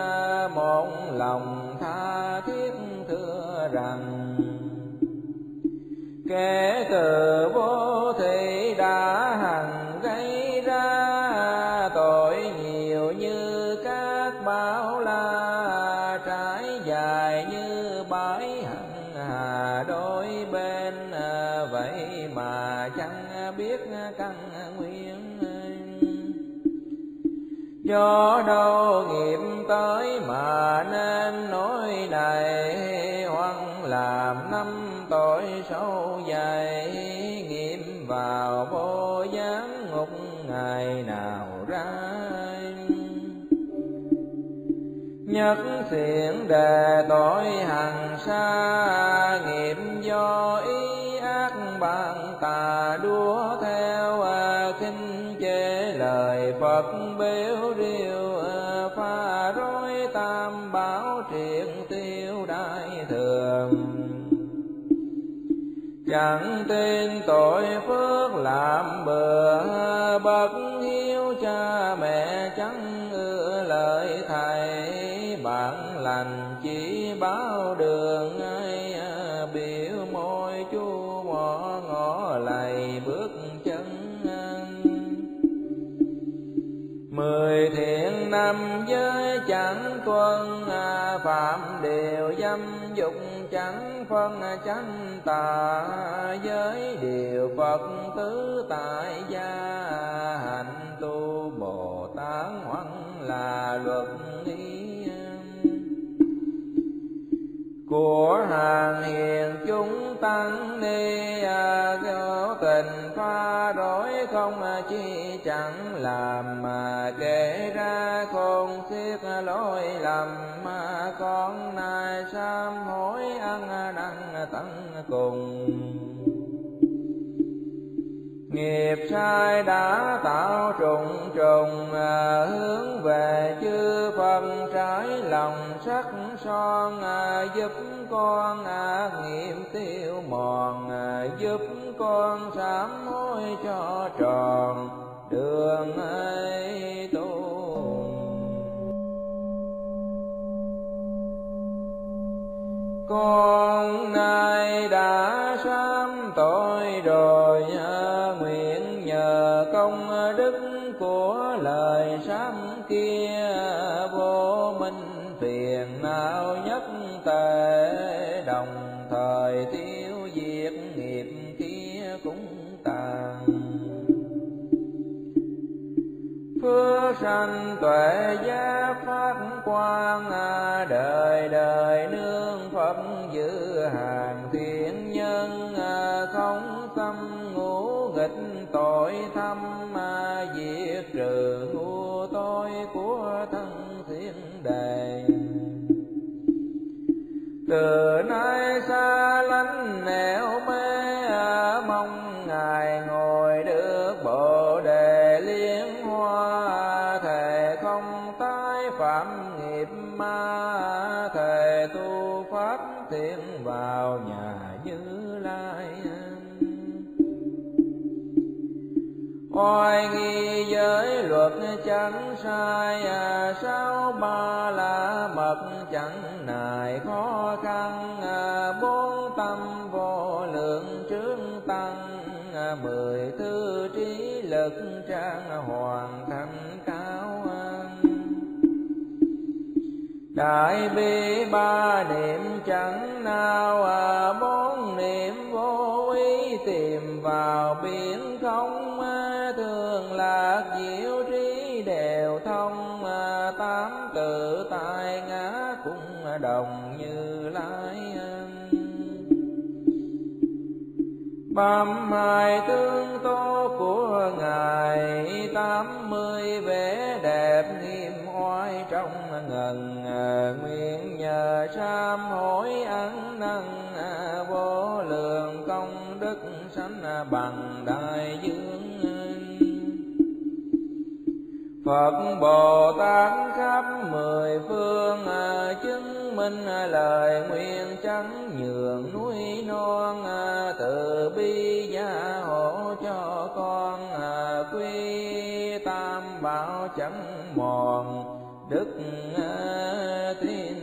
một lòng tha thiết thưa rằng kẻ từ vô thị đã hằng gây ra tội nhiều như các bão la, trải dài như bãi hằng hà đôi bên, vậy mà chẳng biết căn nguyên. Do đâu nghiệp tới mà nên nỗi này, hoang làm năm tội sâu dày, nghiệm vào vô gián ngục ngày nào ra. Nhất thiện đề tội hằng xa, nghiệm do ý ác bạn tà đua theo, khinh chế lời Phật bêu riêu, pha rối tam bảo triệt tiêu đại thường. Chẳng tin tội phước làm bừa, bất hiếu cha mẹ chẳng ưa lời thầy, bạn lành chỉ báo đường ai, biểu môi chu mỏ ngõ lầy bước chân. Mười thiện năm giới chẳng tuân, phạm đều dâm dục chẳng phân chánh tà, giới điều Phật tứ tại gia, hạnh tu Bồ Tát hoằng là luật ý. Của hàng hiền chúng tăng ni, vô tình pha rối không chi chẳng làm, mà kể ra khôn xiết lỗi lầm, mà con nay sám hối ăn năn tận cùng. Nghiệp sai đã tạo trùng trùng, hướng về chư Phật trái lòng sắc son, giúp con nghiệp tiêu mòn, giúp con sám hối cho tròn đường ấy tu. Con nay đã sám tội rồi, nguyện nhờ công đức của lời sám kia, vô minh phiền não nhất tề, đồng thời tiêu diệt nghiệp kia cũng tàn. Phước sanh tuệ giác phát quang, đời đời nương Phật giữ hàng thiện nhân, không tâm ngũ nghịch tội thâm, diệt trừ ngu tối của thân thiện đề. Từ nay xa lánh nẻo mê, mong ngài ngồi được Bồ đề liên hoa, thề không tái phạm nghiệp ma, thề tu pháp thiện vào nhà Như Lai. Oai nghi giới luật chẳng sai, sáu ba la mật chẳng nài khó khăn, bốn tâm vô lượng trướng tăng, mười thứ trí lực trang hoàn thành cao. Đại bi ba niệm chẳng nào, bốn niệm vô ý tìm vào biển không, thường lạc diệu trí đều thông, tám tự tại ngã cũng đồng Như Lai. Bám hai tướng tố của ngài, tám mươi vẻ đẹp nghiêm oai trong ngần, nguyện nhờ sám hối ăn năn, vô lượng công đức sánh bằng đại dương. Phật Bồ Tát khắp mười phương, chứng minh lời nguyện chẳng nhường núi non, từ bi gia hộ cho con quy tam bảo chẳng mòn đức tin.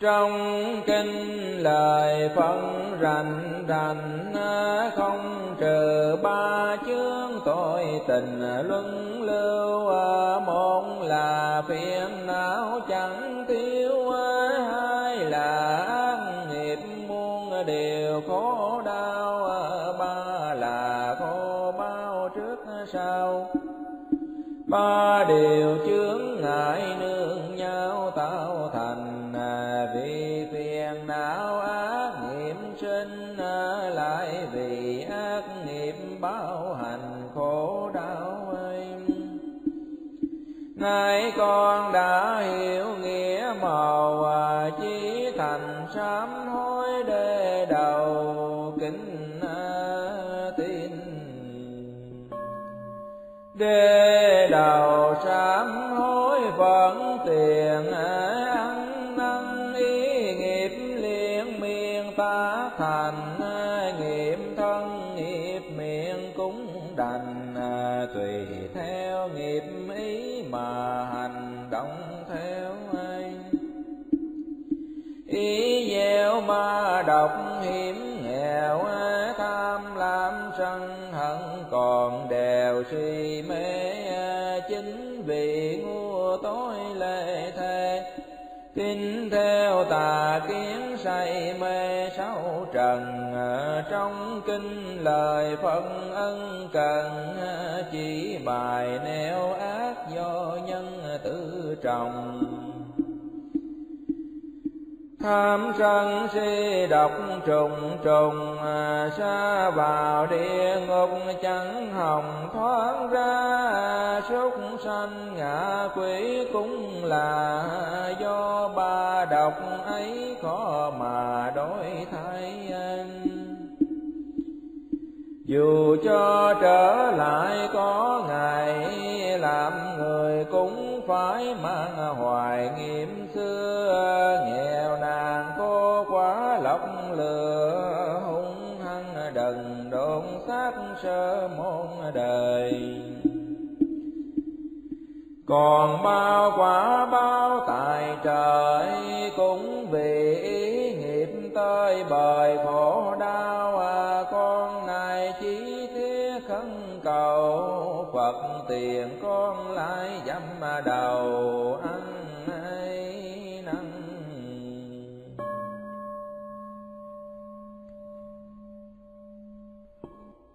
Trong kinh lời phân rành rành không trừ ba chướng tội tình luân lưu, một là phiền não chẳng tiêu, hai là ác nghiệp muôn điều khổ đau, ba là khổ bao trước sau. Ba điều chướng ngại nương nhau tạo thành, vì phiền não ác nghiệp sinh, lại vì ác nghiệp bao hành khổ đau em. Nay con đã hiểu nghĩa màu, chí thành sám hối để đầu kính tin. Để đầu sám hối vẫn tiền thành, nghiệp thân nghiệp miệng cũng đành, tùy theo nghiệp ý mà hành động theo ai. Ý gieo ma độc hiểm nghèo, tham lam sân hận còn đều suy mê, chính vì ngu tối lệ thề tin theo tà kiến say mê sáu trần. Trong kinh lời phân ân cần chỉ bài neo ác do nhân tự trồng, tham sân si độc trùng trùng xa vào địa ngục chẳng hồng thoát ra. Súc sanh ngạ quỷ cũng là do ba độc ấy khó mà đổi thay anh. Dù cho trở lại có ngày, làm người cũng phải mang hoài nghiệm xưa. Nghèo nàng cô quá lọc lừa, hung hăng đần độn sát sơ môn đời. Còn bao quả bao tài trời, cũng vì ý nghiệp tới bời khổ đau. Con này chỉ thiết khấn cầu, Phật tiền con lại dám đầu ăn ấy năn.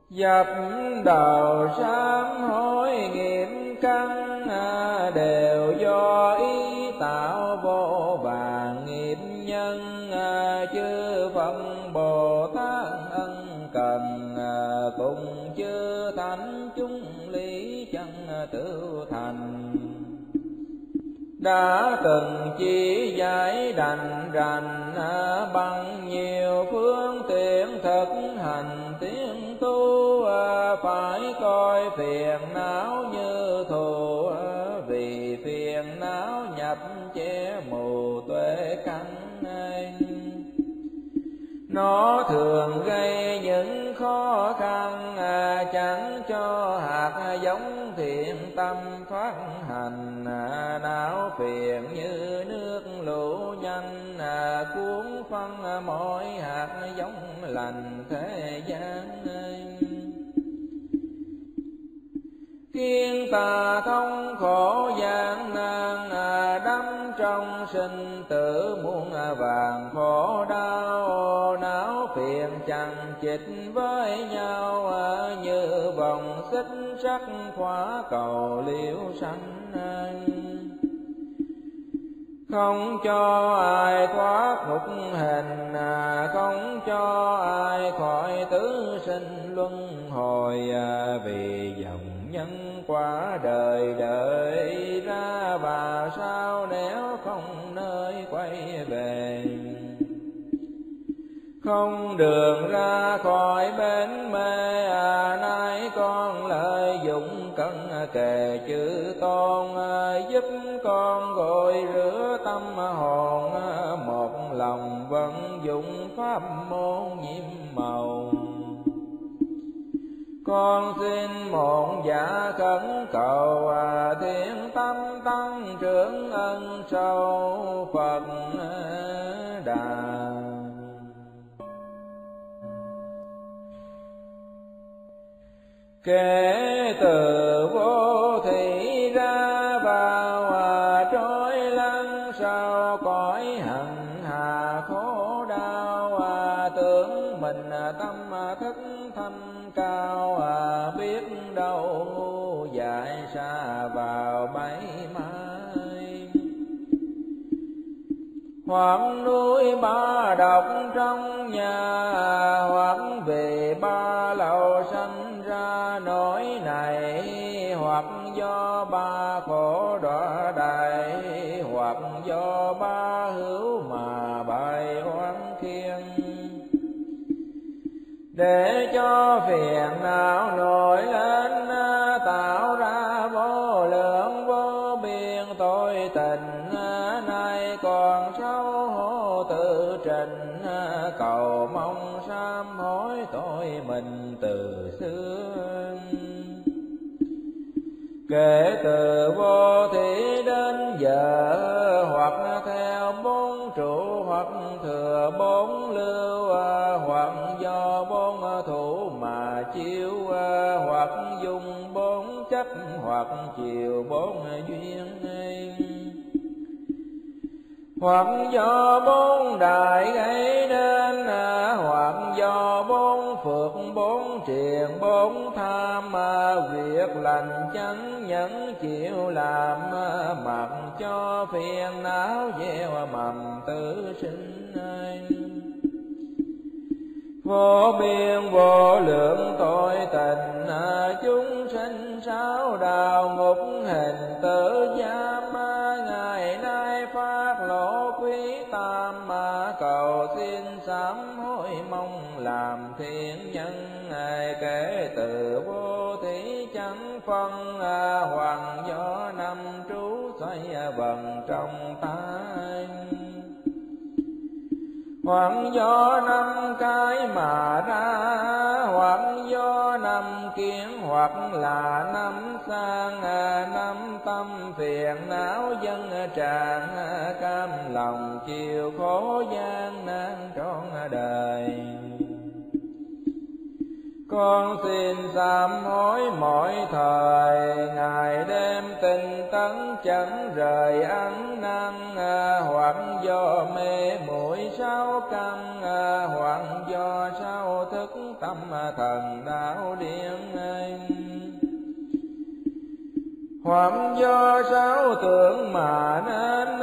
Dập đầu sám hối nghiệm căn, đều do ý tạo vô vàn nghiệp nhân. Chư Phật Bồ Tát ân cần, cùng chư thánh chúng lý chân tự thành. Đã từng chỉ giải đành rành, bằng nhiều phương tiện thực hành tiến tu. Phải coi phiền não như thù, vì phiền não nhập che mù tuệ căn. Nó thường gây những khó khăn, chẳng cho hạt giống thiện tâm phát hành. Não phiền như nước lũ nhanh, cuốn phân mỗi hạt giống lành thế gian. Kiên tà thông khổ gian nan, đắm trong sinh tử muôn vàng khổ đau. Não phiền chằng chịt với nhau, như vòng kích sắc khỏa cầu liễu sanh an. Không cho ai thoát ngục hình, không cho ai khỏi tứ sinh luân hồi, vì dòng nhân quả đời đời ra bà sao nếu không nơi quay về. Không đường ra khỏi bến mê, à, nay con lợi dụng cẩn kề chữ tôn, à, giúp con gội rửa tâm hồn, à, một lòng vận dụng pháp môn nhiệm màu. Con xin một giả khẩn cầu, à, thiên tâm tăng trưởng ân sâu Phật Đà. Kể từ vô thị ra vào, à, trôi lăn sau cõi hằng hà khổ đau, à, tưởng mình, à, tâm, à, thức thanh cao, à, biết đâu ngu dại xa vào bẫy mai. Hoặc nuôi ba độc trong nhà, à, hoặc về ba lầu sanh nỗi này, hoặc do ba khổ đọa đày, hoặc do ba hữu mà bài oán khiên. Để cho phiền não nổi lên, tạo ra vô lượng vô biên tội tình, nay còn xấu hổ tự trình, cầu mong sám hối tội mình từ xưa. Kể từ vô thủy đến giờ, hoặc theo bốn trụ, hoặc thừa bốn lưu, hoặc do bốn thủ mà chiếu, hoặc dùng bốn chấp, hoặc chiều bốn duyên, hoặc do bốn đại gây nên, hoặc do bốn phước, bốn triền, bốn tham, việc lành chánh nhẫn chịu làm, mặc cho phiền não gieo mầm tử sinh. Vô biên vô lượng tội tình, chúng sinh sáu đạo ngục hình tử giam, ngày nay phát lộ quý tam, cầu xin sám hối mong làm thiện nhân. Kể từ vô thủy chẳng phân, hoàng gió năm trú xoay vần trong tay, hoặc do năm cái mà ra, hoặc do năm kiến, hoặc là năm sang, năm tâm phiền não dân tràn, cam lòng chịu khổ gian nan trọn đời. Con xin sám hối mỗi thời, ngày đêm tinh tấn chẳng rời ăn năn, hoặc do mê muội sáu căn, hoặc do sáu thức tâm thần đạo điên, hoặc do sáu tưởng mà nên,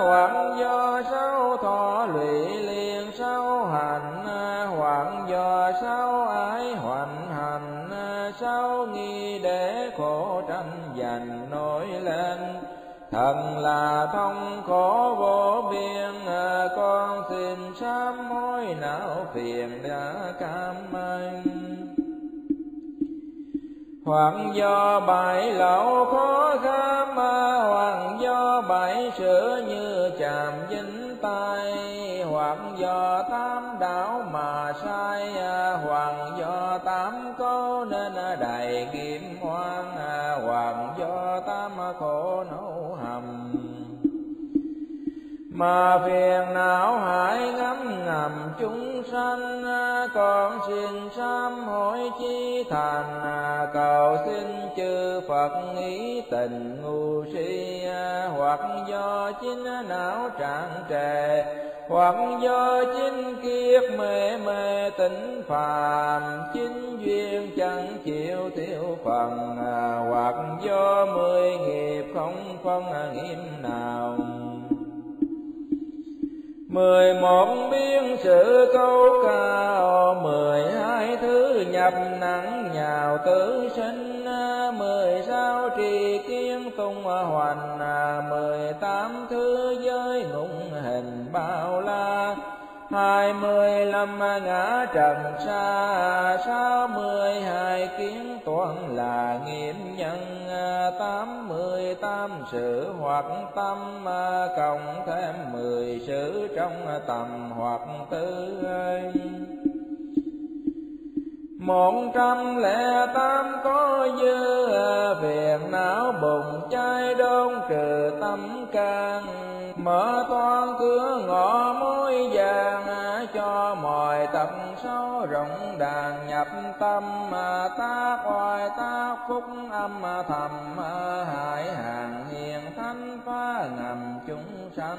hoặc do sáu thọ lụy liền sáu hành, hoặc do sáu ái hoành hành, sáu nghi để khổ tranh giành nổi lên. Thần là thông khổ vô biên, con xin sám hối não phiền đã cam anh. Hoặc do bảy lậu khó khám, hoặc do bảy sự như chạm dính tay, hoặc do tám đảo mà sai, hoặc do tám câu nên đầy kiếm hoang, hoặc do tám khổ nấu hầm mà phiền não hại ngấm ngầm chúng sanh. Con xin sám hối chí thành, cầu xin chư Phật nghĩ tình ngu si, hoặc do chính não tràn trề, hoặc do chính kiếp mê mê tịnh phàm, chính duyên chẳng chịu tiêu phần, hoặc do mười nghiệp không phân nghiêm nào. Mười một biên sự câu cao, mười hai thứ nhập nặng nhào tử sinh, mười sáu trì kiến tung hoành, mười tám thứ giới ngụng hình bao la, hai mươi lăm ngã trần xa, sáu mươi hai kiến toàn là nghiệm nhân, tám mươi tám sự hoặc tâm, cộng thêm mười sự trong tầm hoặc tư. Một trăm lẻ tám có dư, phiền não bùng cháy đôn trừ tâm can, mở toan cửa ngõ mối vàng, cho mọi tập sâu rộng đàn nhập tâm, tác oai tác phúc âm thầm, hải hàng hiền thánh phá ngầm chúng sanh.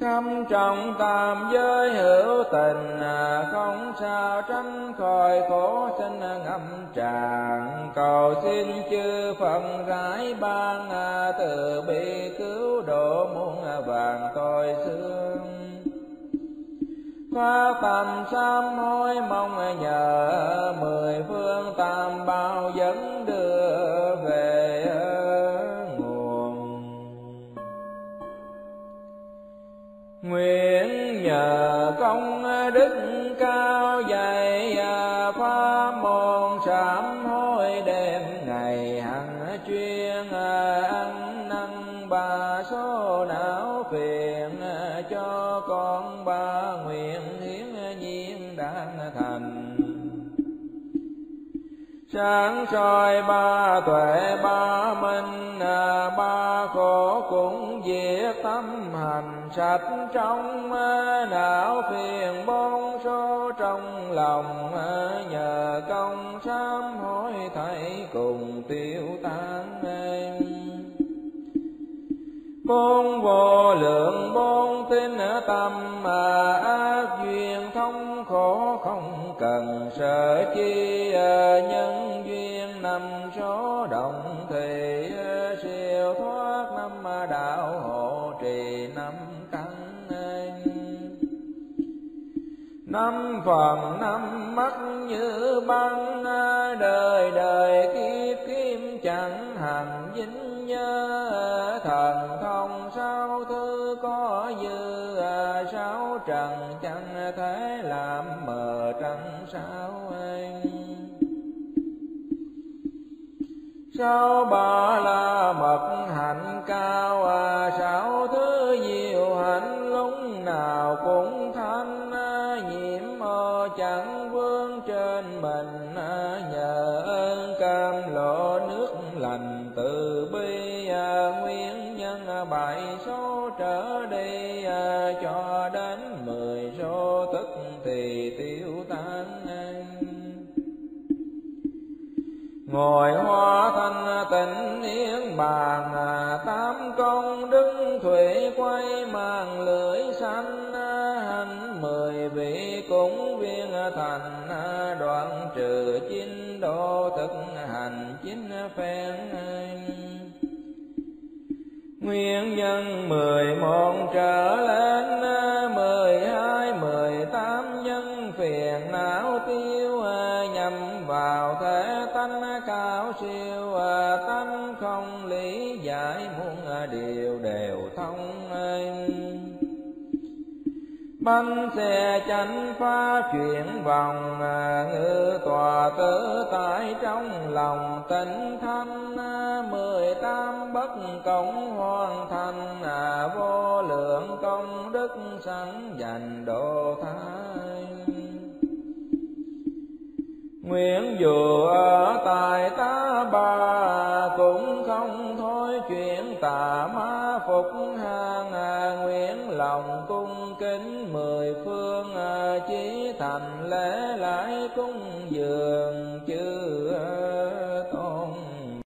Khâm trọng tam giới hữu tình, không sao tránh khỏi khổ sinh ngâm tràng, cầu xin chư Phật rải ban, từ bi cứu độ muôn vàng tội xương. Khóa tầm sám hối mong nhờ, mười phương tam bảo dẫn đưa về nguồn. Nguyện nhờ công đức cao dày, pháp môn sám hối đêm ngày hằng chuyên, ăn năn ba số não phiền, cho con ba nguyện hiến nhiên đáng thành. Sáng soi ba tuệ ba minh, ba khổ cũng diệt tâm hành sạch trong, não phiền bốn số trong lòng, nhờ công sám hối thảy cùng tiêu tan. Bốn vô lượng bốn tín tâm, mà ác duyên thống khổ không cần sợ chi, nhân duyên năm số động thì siêu thoát năm đạo hộ trì năm căn. Năm phần năm mắt như băng, đời đời kiếp kiếp chẳng hành dính nhớ, thần thông sáu thứ có dư, sáu trần chẳng thể làm mờ trăng sao anh. Sáu ba la mật hạnh cao, sáu thứ diệu hạnh lúc nào cũng thanh, nhiễm ô chẳng vương trên mình, nhờ ơn cam lộ nước lành từ bi, nguyên nhân bảy số trở đi, cho đến mười số tức thì tiêu tan. Ngồi hoa thanh tịnh yên bàn, tám công đức thủy quay màn lưỡi xanh, hành mười vị cũng viên thành, đoạn trừ chín đô thực hành chín phen. Nguyên nhân mười một trở lên, mười hai mười tám nhân phiền não tiêu, nhằm vào thế tánh cao siêu, tánh không lý giải muôn điều đều thông. Bánh xe chánh phá chuyển vòng, ngư tòa tử tại trong lòng tịnh thanh, mười tám bất cộng hoàn thành, vô lượng công đức sẵn dành độ thái. Nguyện dù ở tại ta bà, cũng không thôi chuyện tà ma phục hàng, nguyện lòng cung kính mười phương, chí thành lễ lại cung dường chư